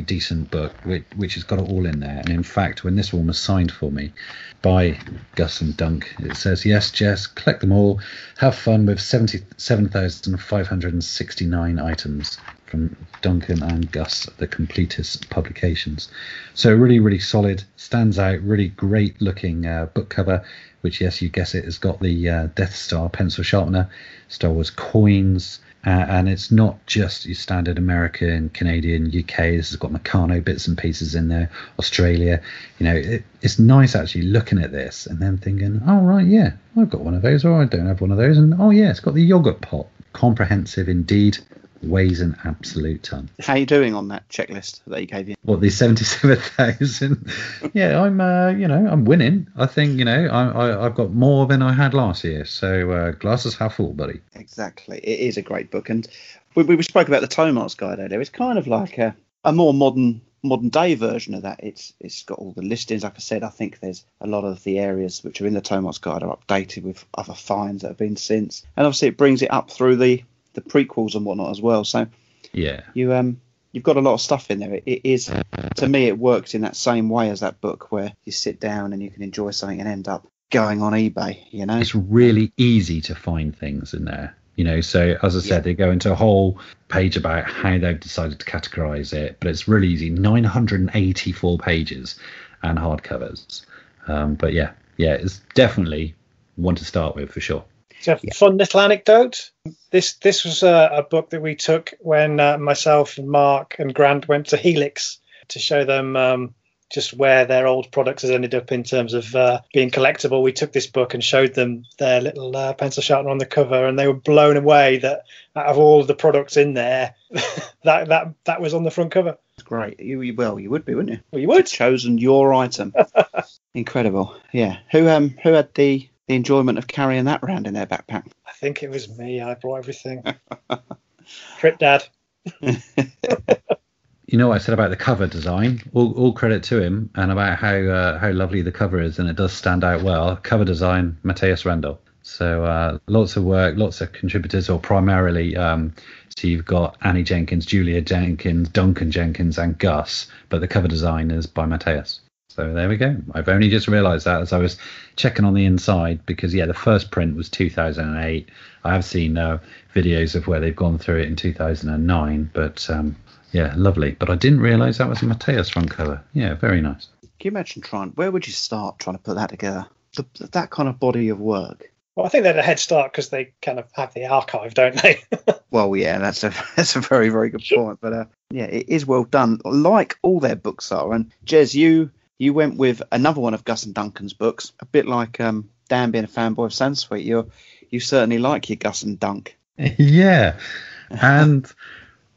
decent book, which has got it all in there. And in fact, when this one was signed for me by Gus and Dunk, it says, "Yes, Jess, collect them all. Have fun with 77,569 items from Duncan and Gus, the Completist Publications." So really solid, stands out, really great looking book cover, which, yes, you guess it, has got the Death Star pencil sharpener, Star Wars coins. And it's not just your standard American, Canadian, UK. This has got Meccano bits and pieces in there, Australia. You know, it's nice actually looking at this and then thinking, oh, right, yeah, I've got one of those, or I don't have one of those. And, oh, yeah, it's got the yogurt pot. Comprehensive indeed. Weighs an absolute ton. How are you doing on that checklist that you gave you? What, the 77,000? Yeah, I'm I'm winning. I think, I've got more than I had last year, so glasses half full, buddy. Exactly. It is a great book, and we spoke about the Tomart's Guide earlier. It's kind of like a more modern day version of that. It's got all the listings. Like I said, I think there's a lot of the areas which are in the Tomart's Guide are updated with other finds that have been since, and obviously it brings it up through the prequels and whatnot as well. So yeah, you've got a lot of stuff in there. It is, to me, it works in that same way as that book where you sit down and you can enjoy something and end up going on eBay. It's really easy to find things in there. So as I said, they go into a whole page about how they've decided to categorize it, but it's really easy. 984 pages and hardcovers. But yeah, it's definitely one to start with for sure. So fun little anecdote. This was a book that we took when myself and Mark and Grant went to Helix to show them just where their old products has ended up in terms of being collectible. We took this book and showed them their little pencil sharpener on the cover, and they were blown away that out of all of the products in there, that was on the front cover. Great. You would be, wouldn't you? Well, you would. You've chosen your item. Incredible. Yeah. Who had the enjoyment of carrying that round in their backpack? I think it was me. I brought everything. Trip dad. You know what I said about the cover design? All credit to him, and about how lovely the cover is, and it does stand out well. Cover design, Matthias Rendell. So lots of work, lots of contributors, or primarily. So you've got Annie Jenkins, Julia Jenkins, Duncan Jenkins, and Gus, but the cover design is by Matthias. So there we go. I've only just realised that as I was checking on the inside, because, the first print was 2008. I have seen videos of where they've gone through it in 2009, but, lovely. But I didn't realise that was a Matthias front cover. Yeah, very nice. Can you imagine where would you start trying to put that together? That kind of body of work? Well, I think they had a head start because they kind of have the archive, don't they? Well, yeah, that's a very, very good point. But, it is well done, like all their books are. And, Jez, you went with another one of Gus and Duncan's books, a bit like Dan being a fanboy of Sansweet. You certainly like your Gus and Dunk. Yeah, and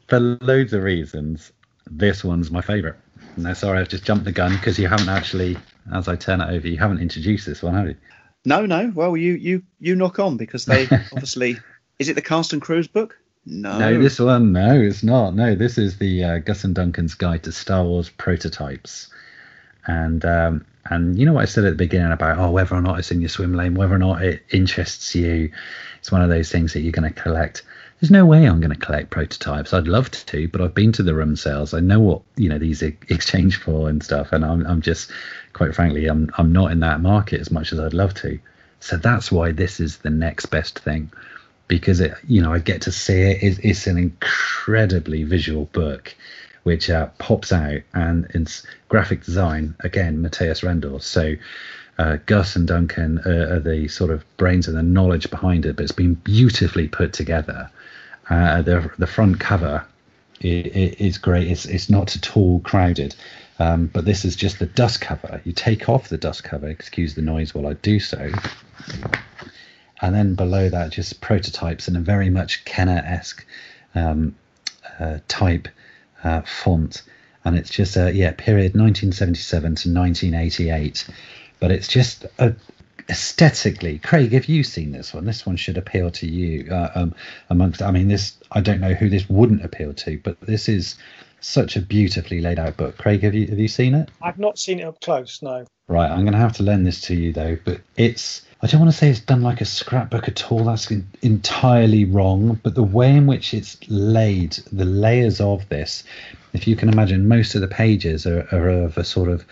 for loads of reasons, this one's my favourite. No, sorry, I've just jumped the gun, because you haven't actually, as I turn it over, you haven't introduced this one, have you? No. Well, you knock on, because they obviously... Is it the Cast and Crews book? No, this one, no, it's not. No, this is the Gus and Duncan's Guide to Star Wars Prototypes. And you know what I said at the beginning about, whether or not it's in your swim lane, whether or not it interests you, it's one of those things that you're going to collect. There's no way I'm going to collect prototypes. I'd love to, but I've been to the room sales. I know what, these exchange for and stuff. And I'm just, quite frankly, I'm not in that market as much as I'd love to. So that's why this is the next best thing, because it, I get to see it. It's an incredibly visual book, which pops out, and it's graphic design, again, Matthias Rendell. So Gus and Duncan are the sort of brains and the knowledge behind it, but it's been beautifully put together. The front cover is great. It's not at all crowded. But this is just the dust cover. You take off the dust cover, excuse the noise while I do so. And then below that, just prototypes in a very much Kenner-esque type font. And it's just, period 1977 to 1988. But it's just aesthetically, Craig, have you seen this one? This one should appeal to you amongst, I mean, this, I don't know who this wouldn't appeal to, but this is such a beautifully laid out book. Craig, have you seen it? I've not seen it up close, no. Right, I'm going to have to lend this to you, though, but it's, I don't want to say it's done like a scrapbook at all. That's entirely wrong. But the way in which it's laid, the layers of this, if you can imagine, most of the pages are of a sort of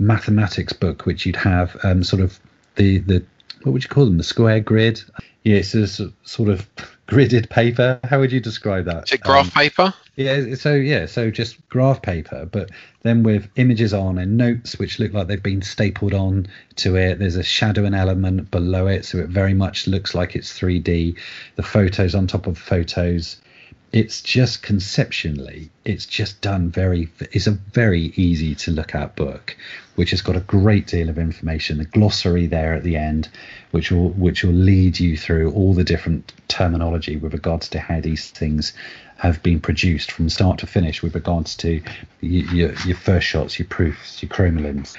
mathematics book, which you'd have sort of the what would you call them? The square grid. Yeah, it's a sort of gridded paper. How would you describe that? Is it graph paper? Yeah. So just graph paper, but then with images on and notes which look like they've been stapled on to it. There's a shadowing element below it, so it very much looks like it's 3D. The photos on top of photos. It's just conceptually, it's just done very, it's a very easy to look at book, which has got a great deal of information, the glossary there at the end, which will lead you through all the different terminology with regards to how these things have been produced from start to finish with regards to your first shots, your proofs, your chromolins.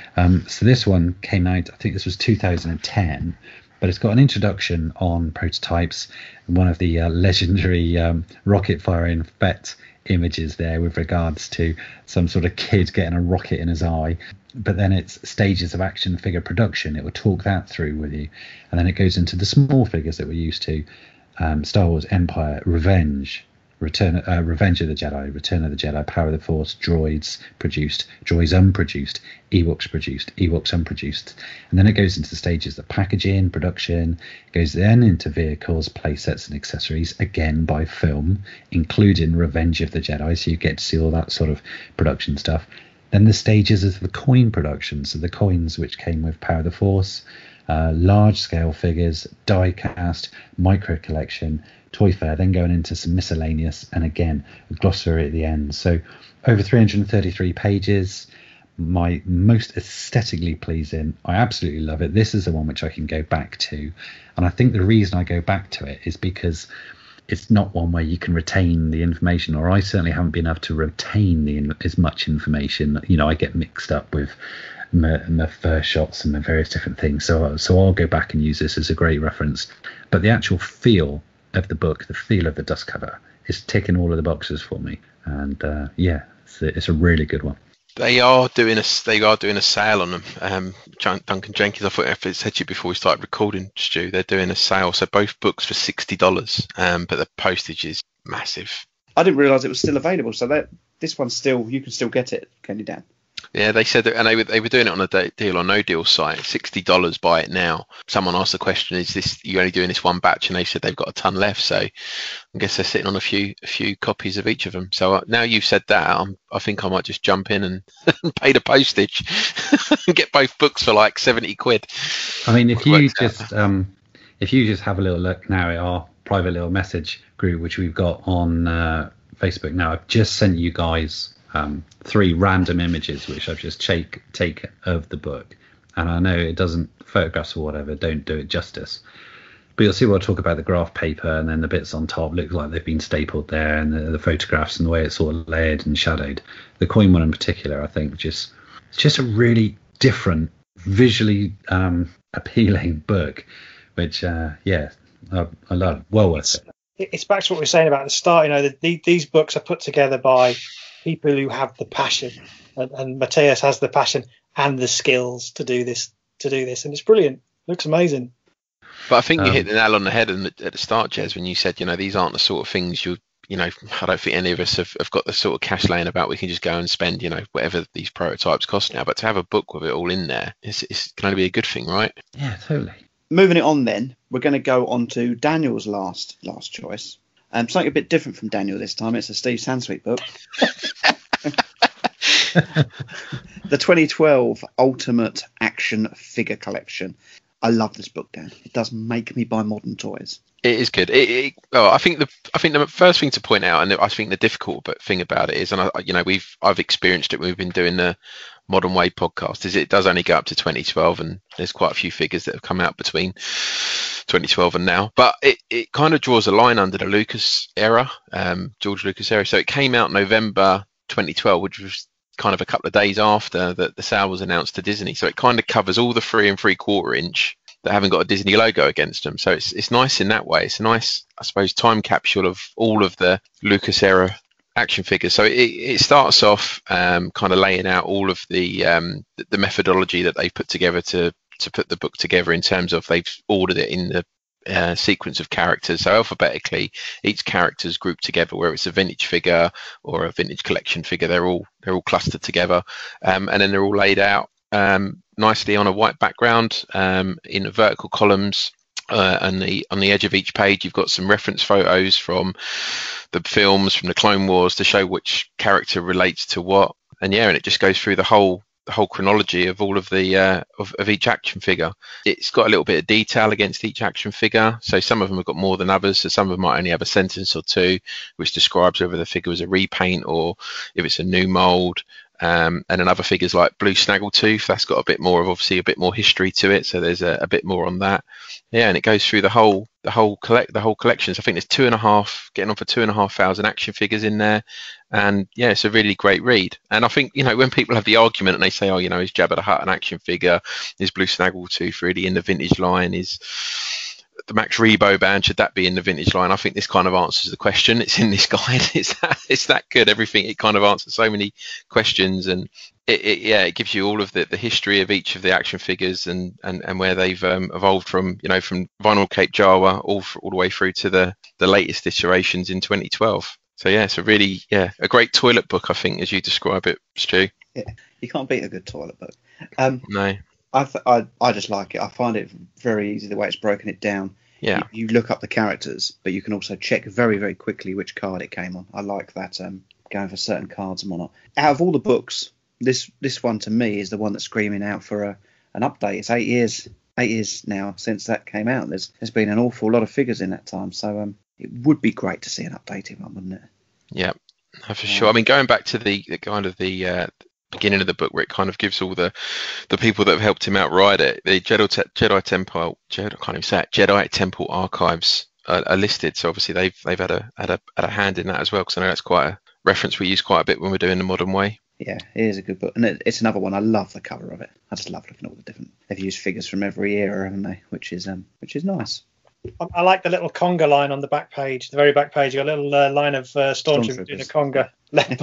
So this one came out, I think this was 2010. But it's got an introduction on prototypes, one of the legendary rocket firing FET images there with regards to some sort of kid getting a rocket in his eye. But then it's stages of action figure production. It will talk that through with you. And then it goes into the small figures that we're used to. Star Wars, Empire, Revenge, Revenge of the Jedi, Return of the Jedi, Power of the Force, droids produced, droids unproduced, Ewoks produced, Ewoks unproduced. And then it goes into the stages of packaging, production. It goes then into vehicles, playsets and accessories, again by film, including Revenge of the Jedi. So you get to see all that sort of production stuff. Then the stages of the coin production. So the coins which came with Power of the Force, large scale figures, die cast, micro collection, toy fair, then going into some miscellaneous and again a glossary at the end. So over 333 pages, my most aesthetically pleasing. I absolutely love it. This is the one which I can go back to, and I think the reason I go back to it is because it's not one where you can retain the information, or I certainly haven't been able to retain as much information. You know, I get mixed up with my first shots and the various different things, so I'll go back and use this as a great reference. But the actual feel of the book, the feel of the dust cover, is ticking all of the boxes for me, and it's a really good one. They are doing a sale on them. Duncan Jenkins, I said to you before we started recording, Stu, they're doing a sale, so both books for $60, but the postage is massive. I didn't realise it was still available, so that this one's still, you can still get it, can you, Dan? Yeah, they said that, and they were doing it on a deal or no deal site. $60, buy it now. Someone asked the question, is this, you only doing this one batch? And they said they've got a ton left, so I guess they're sitting on a few copies of each of them. So now you've said that, I think I might just jump in and pay the postage and get both books for like 70 quid. I mean, if you just have a little look now at our private little message group which we've got on Facebook now, I've just sent you guys three random images which I've just taken of the book, and I know it doesn't, photographs or whatever don't do it justice, but you'll see what I talk about. The graph paper and then the bits on top look like they've been stapled there, and the photographs and the way it's all layered and shadowed. The coin one in particular, I think, it's just a really different, visually appealing book, which I love. Well worth it. It's back to what we were saying about the start. You know, these books are put together by people who have the passion, and Matthias has the passion and the skills to do this. And it's brilliant. Looks amazing. But I think you hit the nail on the head at the start, Jez, when you said, you know, these aren't the sort of things I don't think any of us have got the sort of cash laying about. We can just go and spend, you know, whatever these prototypes cost now. But to have a book with it all in there, it's going to be a good thing, right? Yeah, totally. Moving it on, then we're going to go on to Daniel's last choice. Something a bit different from Daniel this time. It's a Steve Sansweet book. The 2012 Ultimate Action Figure Collection. I love this book, Dan. It does make me buy modern toys. It is good. I think the first thing to point out, and I think the difficult thing about it is, I've experienced it. We've been doing the Modern Way podcast is it does only go up to 2012, and there's quite a few figures that have come out between 2012 and now, but it kind of draws a line under the Lucas era, George Lucas era. So it came out November 2012, which was kind of a couple of days after that the sale was announced to Disney. So it kind of covers all the 3 3/4 inch that haven't got a Disney logo against them. So it's nice in that way. It's a nice, I suppose, time capsule of all of the Lucas era action figures. So it starts off kind of laying out all of the methodology that they've put together to put the book together, in terms of they've ordered it in the sequence of characters. So alphabetically, each character's grouped together, whether it's a vintage figure or a vintage collection figure. They're all clustered together, and then they're all laid out nicely on a white background in vertical columns. And on the edge of each page, you've got some reference photos from the films, from the Clone Wars, to show which character relates to what. And yeah, and it just goes through the whole chronology of all of the of each action figure. It's got a little bit of detail against each action figure, so some of them have got more than others. So some of them might only have a sentence or two which describes whether the figure was a repaint or if it's a new mold. And then other figures like Blue Snaggletooth, that's got a bit more of, obviously, a bit more history to it, so there's a bit more on that. Yeah, and it goes through the whole collections. I think there's 2,500 action figures in there, and yeah, it's a really great read. And I think, you know, when people have the argument and they say, oh, you know, is Jabba the Hutt an action figure? Is Blue Snaggletooth really in the vintage line? Is the Max Rebo band, should that be in the vintage line? I think this kind of answers the question. It's in this guide. It's that good. Everything, it kind of answers so many questions, and it gives you all of the history of each of the action figures and where they've evolved from, you know, from Vinyl Cape Jawa all the way through to the latest iterations in 2012. So yeah, it's a really a great toilet book, I think, as you describe it, Stu. Yeah, you can't beat a good toilet book. No. I just like it. I find it very easy the way it's broken it down. Yeah. You look up the characters, but you can also check very, very quickly which card it came on. I like that, going for certain cards and whatnot. Out of all the books, this one to me is the one that's screaming out for an update. It's 8 years now since that came out. There's been an awful lot of figures in that time, so it would be great to see an updated one, wouldn't it? Yeah, for sure. I mean, going back to the kind of the beginning of the book, where it kind of gives all the people that have helped him outride it, the Jedi Temple archives are listed. So obviously they've had a hand in that as well, because I know that's quite a reference we use quite a bit when we're doing The Modern Way. Yeah, it is a good book, and it's another one. I love the cover of it. I just love looking at all the different. They've used figures from every era, haven't they? Which is nice. I like the little conga line on the back page, the very back page. You got a little line of stormtroopers doing a conga led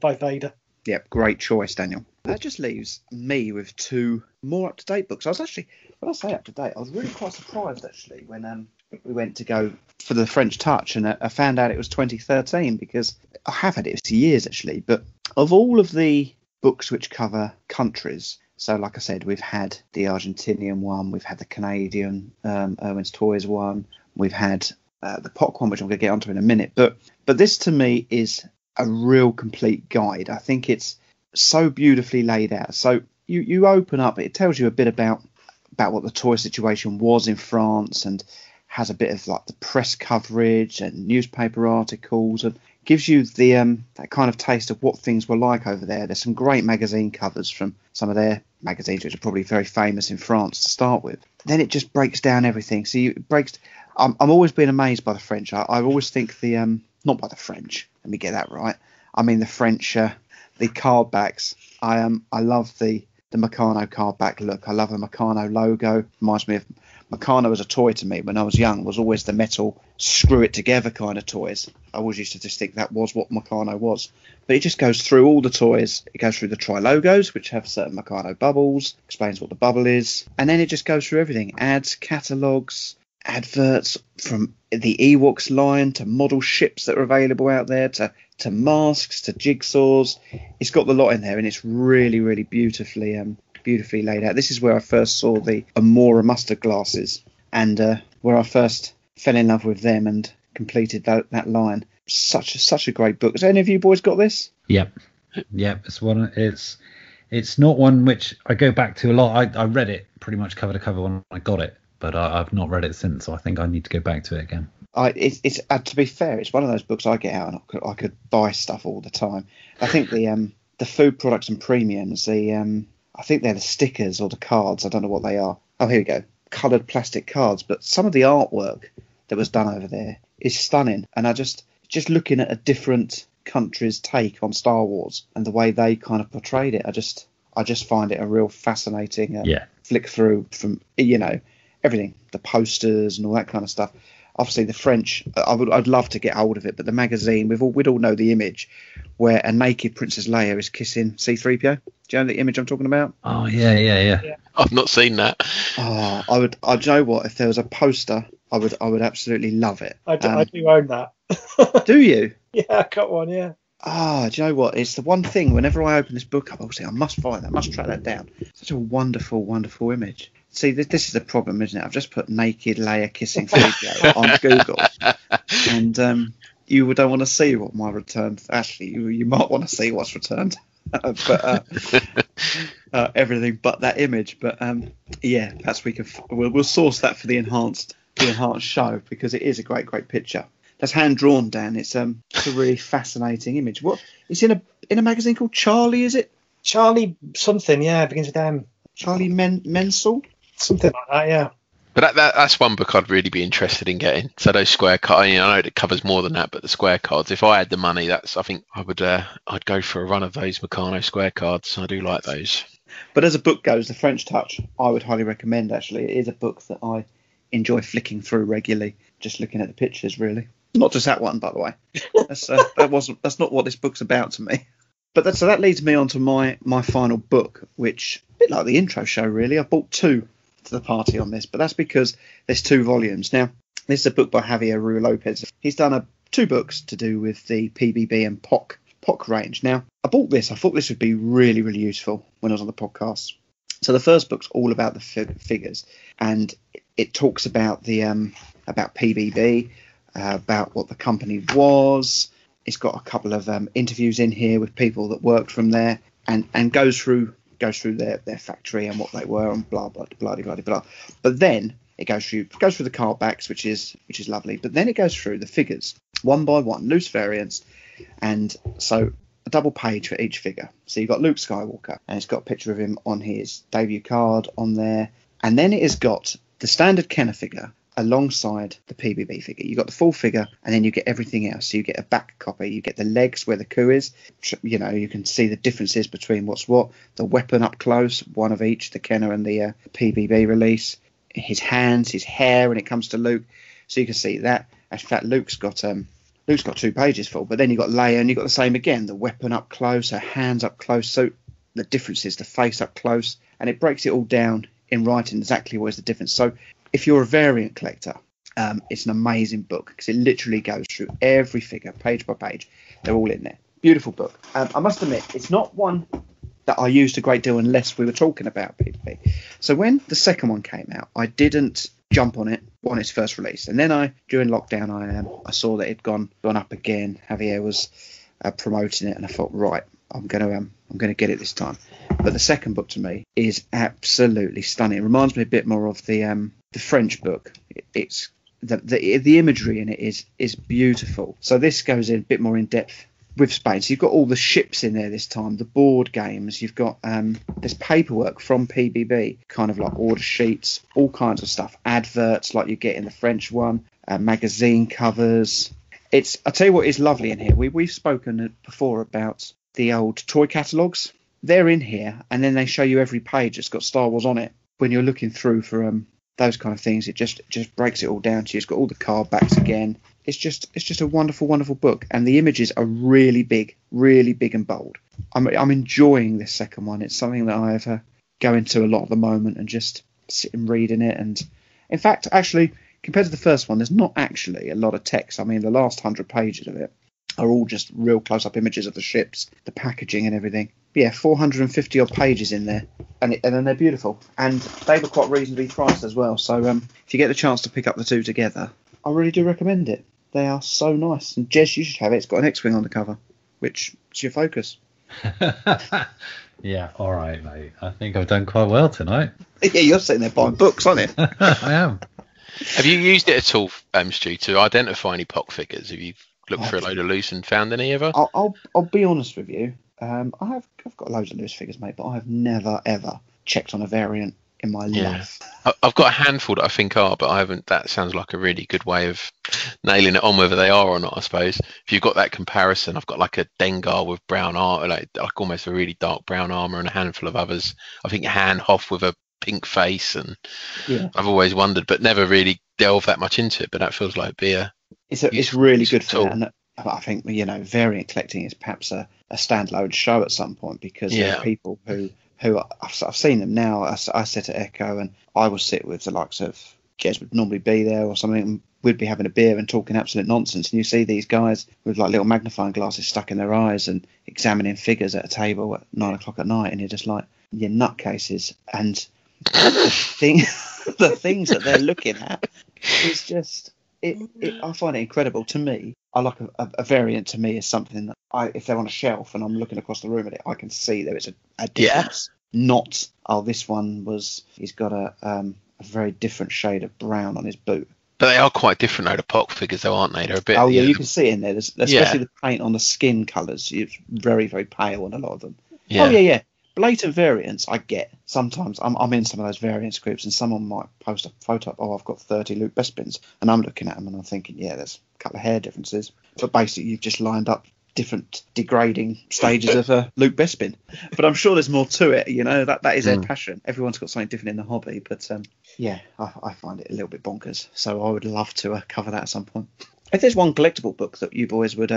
by Vader. Yep, great choice, Daniel. That just leaves me with 2 more up-to-date books. I was actually, when I say up-to-date, I was really quite surprised, actually, when we went to go for the French Touch, and I found out it was 2013, because I have had it for years, actually. But of all of the books which cover countries, so like I said, we've had the Argentinian one, we've had the Canadian Irwin's Toys one, we've had the POC one, which I'm going to get onto in a minute. But this, to me, is a real complete guide. I think it's so beautifully laid out. So you open up, it tells you a bit about what the toy situation was in France, and has a bit of like the press coverage and newspaper articles, and gives you the that kind of taste of what things were like over there. There's some great magazine covers from some of their magazines, which are probably very famous in France to start with. Then it just breaks down everything. So it breaks. I'm always been amazed by the French. I always think the not by the French. Let me get that right. I mean the French, the card backs. I love the Meccano card back look. I love the Meccano logo. Reminds me of Meccano as a toy to me when I was young. Was always the metal screw it together kind of toys. I always used to just think that was what Meccano was. But it just goes through all the toys. It goes through the tri-logos, which have certain Meccano bubbles. Explains what the bubble is, and then it just goes through everything. Ads, catalogs, adverts, from the Ewoks line to model ships that are available out there, to masks, to jigsaws. It's got the lot in there, and it's really, really beautifully laid out. This is where I first saw the Amora mustard glasses, and where I first fell in love with them and completed that line. Such a great book. Has any of you boys got this? Yep. It's not one which I go back to a lot. I read it pretty much cover to cover when I got it, but I've not read it since, so I think I need to go back to it again. To be fair, it's one of those books I get out and I could buy stuff all the time. I think the the food products and premiums, the I think they're the stickers or the cards. I don't know what they are. Oh, here we go. Coloured plastic cards. But some of the artwork that was done over there is stunning. And I just looking at a different country's take on Star Wars and the way they kind of portrayed it, I just find it a real fascinating flick through from, you know, everything, the posters and all that kind of stuff. Obviously, the French, I'd love to get hold of it, but the magazine, we'd all know the image where a naked Princess Leia is kissing C-3PO. Do you know the image I'm talking about? Oh, yeah. I've not seen that. Oh, I do you know what? If there was a poster, I would absolutely love it. I do own that. Do you? Yeah, I got one, yeah. Ah, do you know what? It's the one thing, whenever I open this book up, obviously, I must find that, I must track that down. Such a wonderful, wonderful image. See, this is the problem, isn't it? I've just put naked Leia kissing video on Google, and you don't want to see what my returned. Actually, you might want to see what's returned, but everything but that image. But yeah, perhaps we'll source that for the enhanced show, because it is a great picture. That's hand drawn, Dan. It's a really fascinating image. What? It's in a magazine called Charlie, is it? Charlie something, yeah, it begins with M. Charlie Mensel? Something like that, yeah. But that's one book I'd really be interested in getting. So those square cards, I know it covers more than that, but the square cards. If I had the money, I'd go for a run of those Meccano square cards. I do like those. But as a book goes, The French Touch, I would highly recommend, actually. It is a book that I enjoy flicking through regularly, just looking at the pictures, really. Not just that one, by the way. That's not what this book's about to me. But that leads me on to my final book, which, a bit like the intro show, really, I bought two to the party on this, but that's because there's two volumes. Now, this is a book by Javier Ruiz Lopez. He's done two books to do with the PBB and POC range. Now, I bought this. I thought this would be really, really useful when I was on the podcast. So the first book's all about the figures, and it talks about the about PBB, about what the company was. It's got a couple of interviews in here with people that worked from there, and goes through their factory and what they were and blah blah blah blah blah blah. But then it goes through the card backs, which is lovely. But then it goes through the figures one by one, loose variants, and so a double page for each figure. So you've got Luke Skywalker, and it's got a picture of him on his debut card on there, and then it has got the standard Kenner figure alongside the PBB figure. You got the full figure, and then you get everything else. So you get a back copy, you get the legs where the coup is, you know, you can see the differences between what's what, the weapon up close, one of each, the Kenner and the PBB release, his hands, his hair when it comes to Luke. So you can see that. In fact, Luke's got two pages full, but then you got Leia, and you got the same again, the weapon up close, her hands up close, so the differences, the face up close, and it breaks it all down in writing exactly what is the difference. So if you're a variant collector, it's an amazing book, because it literally goes through every figure, page by page. They're all in there. Beautiful book. I must admit, it's not one that I used a great deal unless we were talking about PBB. So when the second one came out, I didn't jump on it on its first release. And then during lockdown, I saw that it had gone up again. Javier was promoting it, and I thought, right, I'm going to get it this time. But the second book to me is absolutely stunning. It reminds me a bit more of the French book. It's the imagery in it is beautiful. So this goes in a bit more in depth with Spain. So you've got all the ships in there this time, the board games. You've got this paperwork from PBB, kind of like order sheets, all kinds of stuff, adverts like you get in the French one, magazine covers. I tell you what is lovely in here. We've spoken before about the old toy catalogues. They're in here, and then they show you every page that's got Star Wars on it. When you're looking through for those kind of things, it just breaks it all down to you. It's got all the card backs again. It's just a wonderful, wonderful book, and the images are really big and bold. I'm enjoying this second one. It's something that I ever go into a lot at the moment and just sit and read in it. And in fact, actually, compared to the first one, there's not actually a lot of text. I mean, the last 100 pages of it are all just real close-up images of the ships, the packaging and everything. But yeah, 450 odd pages in there, and then they're beautiful, and they were quite reasonably priced as well. So if you get the chance to pick up the two together, I really do recommend it. They are so nice, and Jez, you should have it. It's got an X-Wing on the cover, which is your focus. Yeah, all right, mate. I think I've done quite well tonight. Yeah, you're sitting there buying books, aren't you? I am. Have you used it at all, Stu, to identify any POC figures? Have you looked for a load of loose and found any ever? I'll be honest with you. I've got loads of loose figures, mate, but I've never, ever checked on a variant in my life. I've got a handful that I think are, but I haven't. That sounds like a really good way of nailing it on whether they are or not, I suppose. If you've got that comparison, I've got like a Dengar with brown armor, like almost a really dark brown armor, and a handful of others. I think Han Hoff with a pink face, and I've always wondered, but never really delved that much into it. But that feels like beer. It's really good for that. And I think, you know, variant collecting is perhaps a standalone show at some point, because there are people who I've seen them now. I sit at Echo, and I will sit with the likes of Jez would normally be there or something, and we'd be having a beer and talking absolute nonsense. And you see these guys with like little magnifying glasses stuck in their eyes and examining figures at a table at 9 o'clock at night, and you're just like, you're nutcases. And the things that they're looking at is just. I find it incredible. To me, I like a variant. To me, is something that if they're on a shelf and I'm looking across the room at it, I can see there is a difference. Yeah. Not this one was. He's got a very different shade of brown on his boot. But they are quite different, though. The POC figures, though, aren't they? They're a bit. Oh yeah, you can see in there. Especially the paint on the skin colours. It's very, very pale on a lot of them. Yeah. Oh yeah. Blatant variants, I get. Sometimes I'm in some of those variants groups, and someone might post a photo. I've got 30 Luke Bespins, and I'm looking at them and I'm thinking, there's a couple of hair differences, but basically you've just lined up different degrading stages of Luke Bespin. But I'm sure there's more to it. You know, that is their passion. Everyone's got something different in the hobby, but I find it a little bit bonkers. So I would love to cover that at some point. If there's one collectible book that you boys would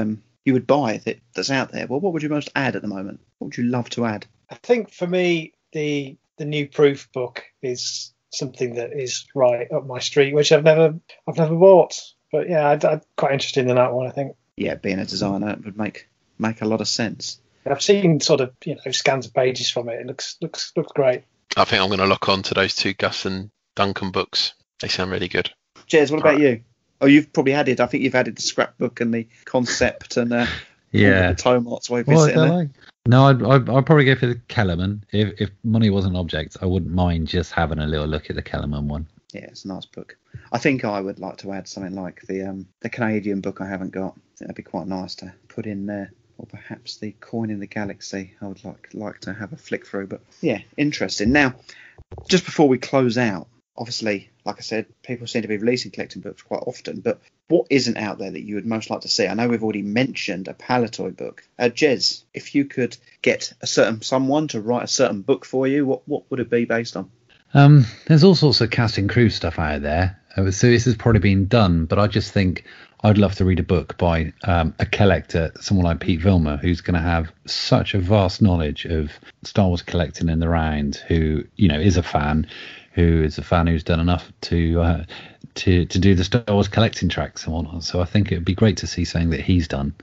you would buy that's out there, well, what would you most add at the moment? What would you love to add? I think for me, the new Proof book is something that is right up my street, which I've never bought. But yeah, I'm quite interested in that one, I think. Yeah, being a designer, it would make a lot of sense. I've seen sort of, you know, scans of pages from it. It looks great. I think I'm going to lock on to those two Gus and Duncan books. They sound really good. Jez, what about you? Oh, you've probably added. I think you've added the scrapbook and the concept and the Tomart's way of visiting there. No, I'd probably go for the Kellerman. If money was an object, I wouldn't mind just having a little look at the Kellerman one. Yeah, it's a nice book. I think I would like to add something like the Canadian book I haven't got. I think that'd be quite nice to put in there. Or perhaps the Coin in the Galaxy. I would like to have a flick through. But yeah, interesting. Now, just before we close out, obviously, like I said, people seem to be releasing collecting books quite often, but what isn't out there that you would most like to see? I know we've already mentioned a Palatoy book. Jez, if you could get a certain someone to write a certain book for you, what would it be based on? There's all sorts of cast and crew stuff out there. So this has probably been done, but I just think I'd love to read a book by a collector, someone like Pete Vilmer, who's going to have such a vast knowledge of Star Wars collecting in the round, who, you know, is a fan. Who is a fan who's done enough to do the Star Wars collecting tracks and whatnot. So I think it would be great to see something that he's done.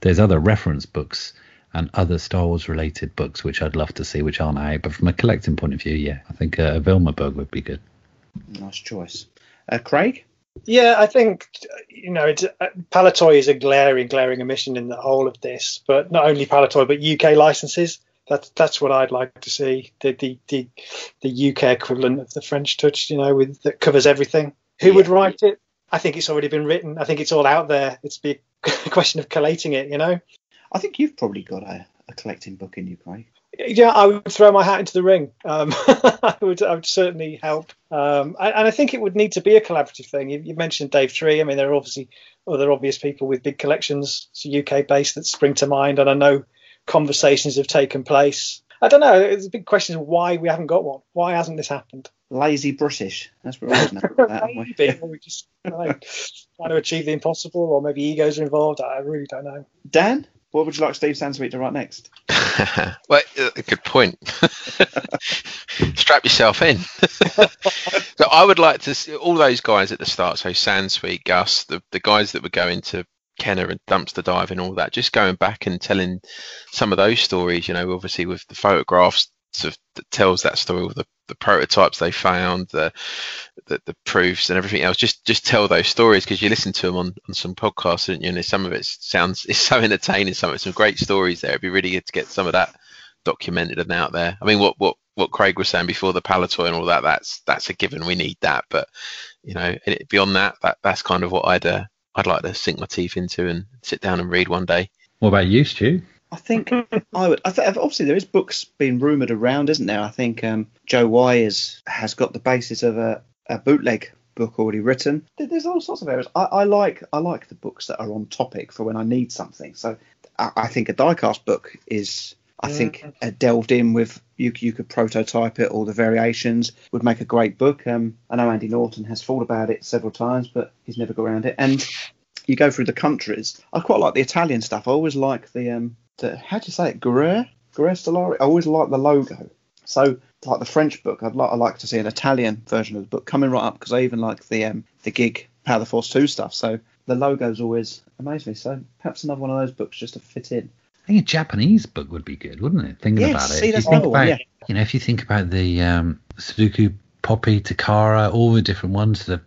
There's other reference books and other Star Wars related books which I'd love to see, which aren't out. But from a collecting point of view, I think a Vilmer book would be good. Nice choice. Craig? Yeah, I think, you know, Palatoy is a glaring omission in the whole of this. But not only Palatoy, but UK licenses. That's what I'd like to see, the UK equivalent of the French touch, you know, with that covers everything. Who would write it? I think it's already been written. I think it's all out there. It's a question of collating it, you know. I think you've probably got a collecting book in you, Craig. Yeah, I would throw my hat into the ring. I would certainly help. And I think it would need to be a collaborative thing. You mentioned Dave Tree. I mean, there are obviously other obvious people with big collections. It's a UK base that spring to mind, and I know conversations have taken place. I don't know. It's a big question of why we haven't got one. Why hasn't this happened? Lazy British. That's what we're talking about. Maybe we're just trying to achieve the impossible, or maybe egos are involved. I really don't know. Dan, what would you like Steve Sansweet to write next? Well, good point. Strap yourself in. So I would like to see all those guys at the start. So Sansweet, Gus, the guys that were going to Kenner and Dumpster Dive and all that, just going back and telling some of those stories, you know, obviously with the photographs sort of that tells that story, all the prototypes they found, the proofs and everything else, just tell those stories, because you listen to them on some podcasts, didn't you, and some of it it's so entertaining, some great stories there. It'd be really good to get some of that documented and out there. I mean, what Craig was saying before, the Palatoy and all that, that's a given, we need that, but you know, beyond that that's kind of what I'd like to sink my teeth into and sit down and read one day. What about you, Stu? I think I would. Obviously, there is books being rumoured around, isn't there? I think Joe Wye has got the basis of a bootleg book already written. There's all sorts of areas. I like the books that are on topic for when I need something. So I think a diecast book is, delved in with, you could prototype it, all the variations would make a great book. I know Andy Norton has thought about it several times, but he's never got around it. And you go through the countries. I quite like the Italian stuff. I always like the how do you say it? Guerre Stellari. I always like the logo. So like the French book, I like to see an Italian version of the book coming right up, because I even like the gig Power the Force 2 stuff. So the logos always amaze me. So perhaps another one of those books just to fit in. I think a Japanese book would be good, wouldn't it? If you think about the Sudoku, Poppy, Takara, all the different ones, the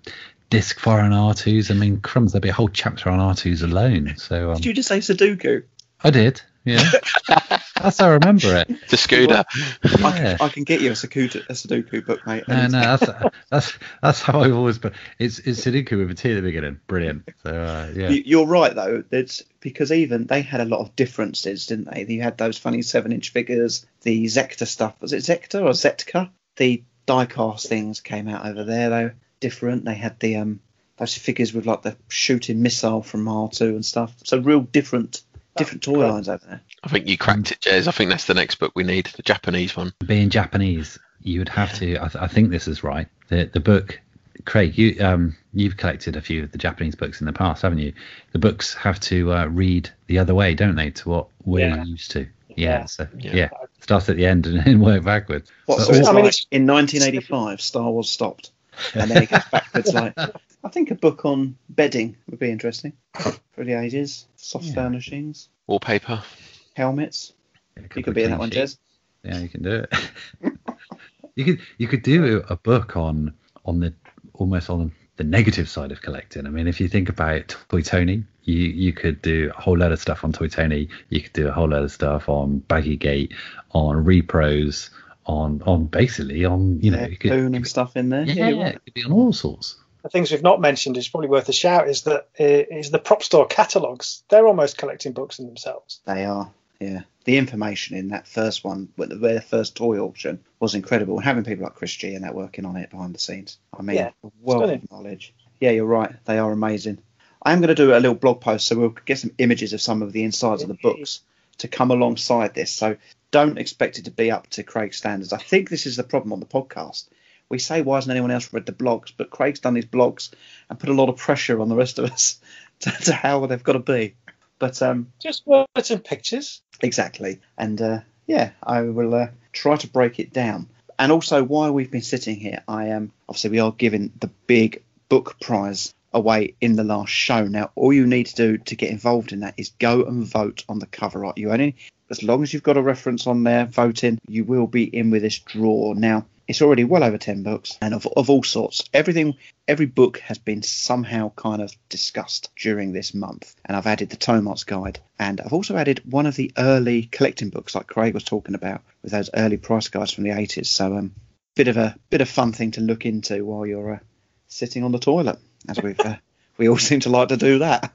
Disc Fire and R2s. I mean, crumbs, there'd be a whole chapter on R2s alone. So did you just say Sudoku? I did. Yeah, that's how I remember it. The scooter. Yeah. I can get you a Sudoku book, mate. No, that's how I've always been. It's Sudoku with a T at the beginning. Brilliant. So yeah, you're right though. That's because even they had a lot of differences, didn't they? You had those funny 7-inch figures, the Zector stuff. Was it Zector or Zetka? The diecast things came out over there. They were different. They had the those figures with like the shooting missile from R2 and stuff. So real different toy lines out there. I think you cracked it, Jez. I think that's the next book we need, the Japanese one. Being Japanese, you would have to. I think this is right. The book, Craig, you've collected a few of the Japanese books in the past, haven't you? The books have to read the other way, don't they, to what we're used to? Yeah. So yeah, start at the end and work backwards. In 1985, Star Wars stopped, and then it goes backwards. I think a book on bedding would be interesting for the ages. Soft furnishings, wallpaper, helmets. You could be in that one, Jez. Yeah, you can do it. you could do a book on the negative side of collecting. I mean, if you think about Toy Tony, you could do a whole lot of stuff on Toy Tony. You could do a whole lot of stuff on Baggygate, on repros, on basically on Poon and stuff in there. Yeah, it could be on all sorts. The things we've not mentioned, is probably worth a shout, is the prop store catalogues. They're almost collecting books in themselves. They are, yeah. The information in that first one, their first toy auction, was incredible. And having people like Chris G and that working on it behind the scenes, I mean, a world of knowledge. Yeah, you're right. They are amazing. I am going to do a little blog post, so we'll get some images of some of the insides of the books to come alongside this. So don't expect it to be up to Craig's standards. I think this is the problem on the podcast. We say, why hasn't anyone else read the blogs? But Craig's done these blogs and put a lot of pressure on the rest of us to how they've got to be. But just words and pictures. Exactly. And, I will try to break it down. And also, while we've been sitting here, obviously, we are giving the big book prize away in the last show. Now, all you need to do to get involved in that is go and vote on the cover art. As long as you've got a reference on there, voting, you will be in with this draw. Now, it's already well over 10 books, and of all sorts. Every book has been somehow kind of discussed during this month. And I've added the Tomart's Guide. And I've also added one of the early collecting books, like Craig was talking about, with those early price guides from the 80s. So bit of fun thing to look into while you're sitting on the toilet, as we all seem to like to do that.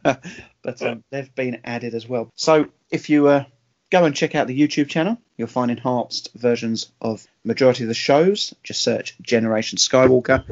But they've been added as well. So if you... go and check out the YouTube channel. You'll find enhanced versions of majority of the shows. Just search Generation Skywalker.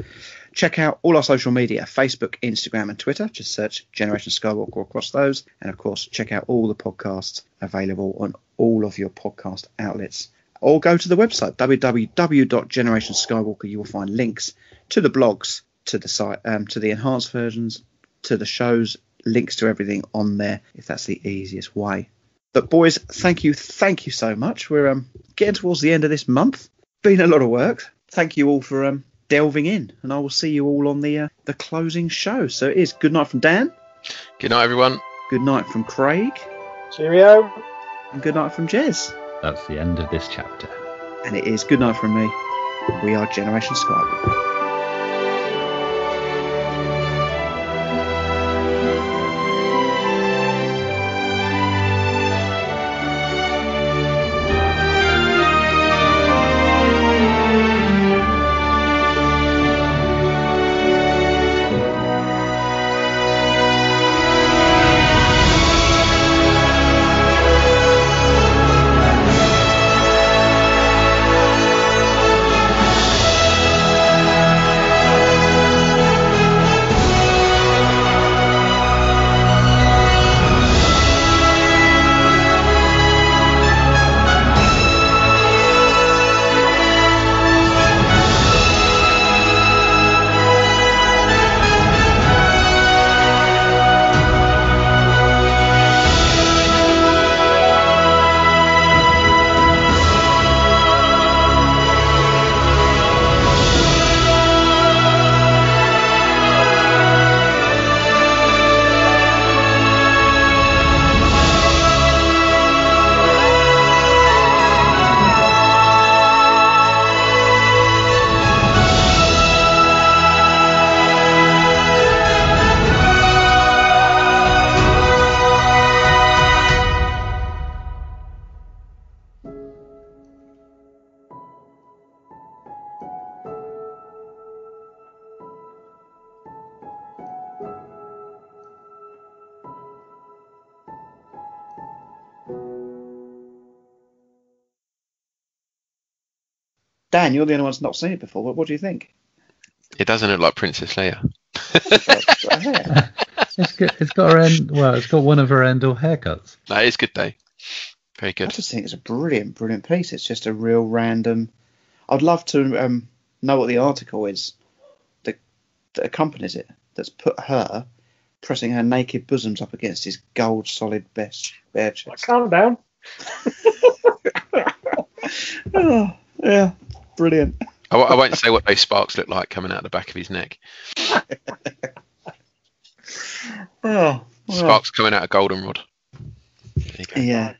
Check out all our social media, Facebook, Instagram and Twitter. Just search Generation Skywalker across those. And, of course, check out all the podcasts available on all of your podcast outlets. Or go to the website, www.generationskywalker. You will find links to the blogs, to the site, to the enhanced versions, to the shows, links to everything on there, if that's the easiest way. But boys, thank you so much. We're getting towards the end of this month. Been a lot of work. Thank you all for delving in, and I will see you all on the closing show. So it is good night from Dan. Good night, everyone. Good night from Craig. Cheerio. And good night from Jez. That's the end of this chapter. And it is good night from me. We are Generation Skywalker. Dan, you're the only one who's not seen it before. What do you think? It doesn't look like Princess Leia. It's got one of her Endor haircuts. That is good day. Very good. I just think it's a brilliant piece. It's just a real random. I'd love to know what the article is that accompanies it. That's put her pressing her naked bosoms up against his gold solid bare chest. Calm down. Oh, yeah, brilliant. I won't say what those sparks look like coming out the back of his neck. Sparks coming out of goldenrod. Yeah,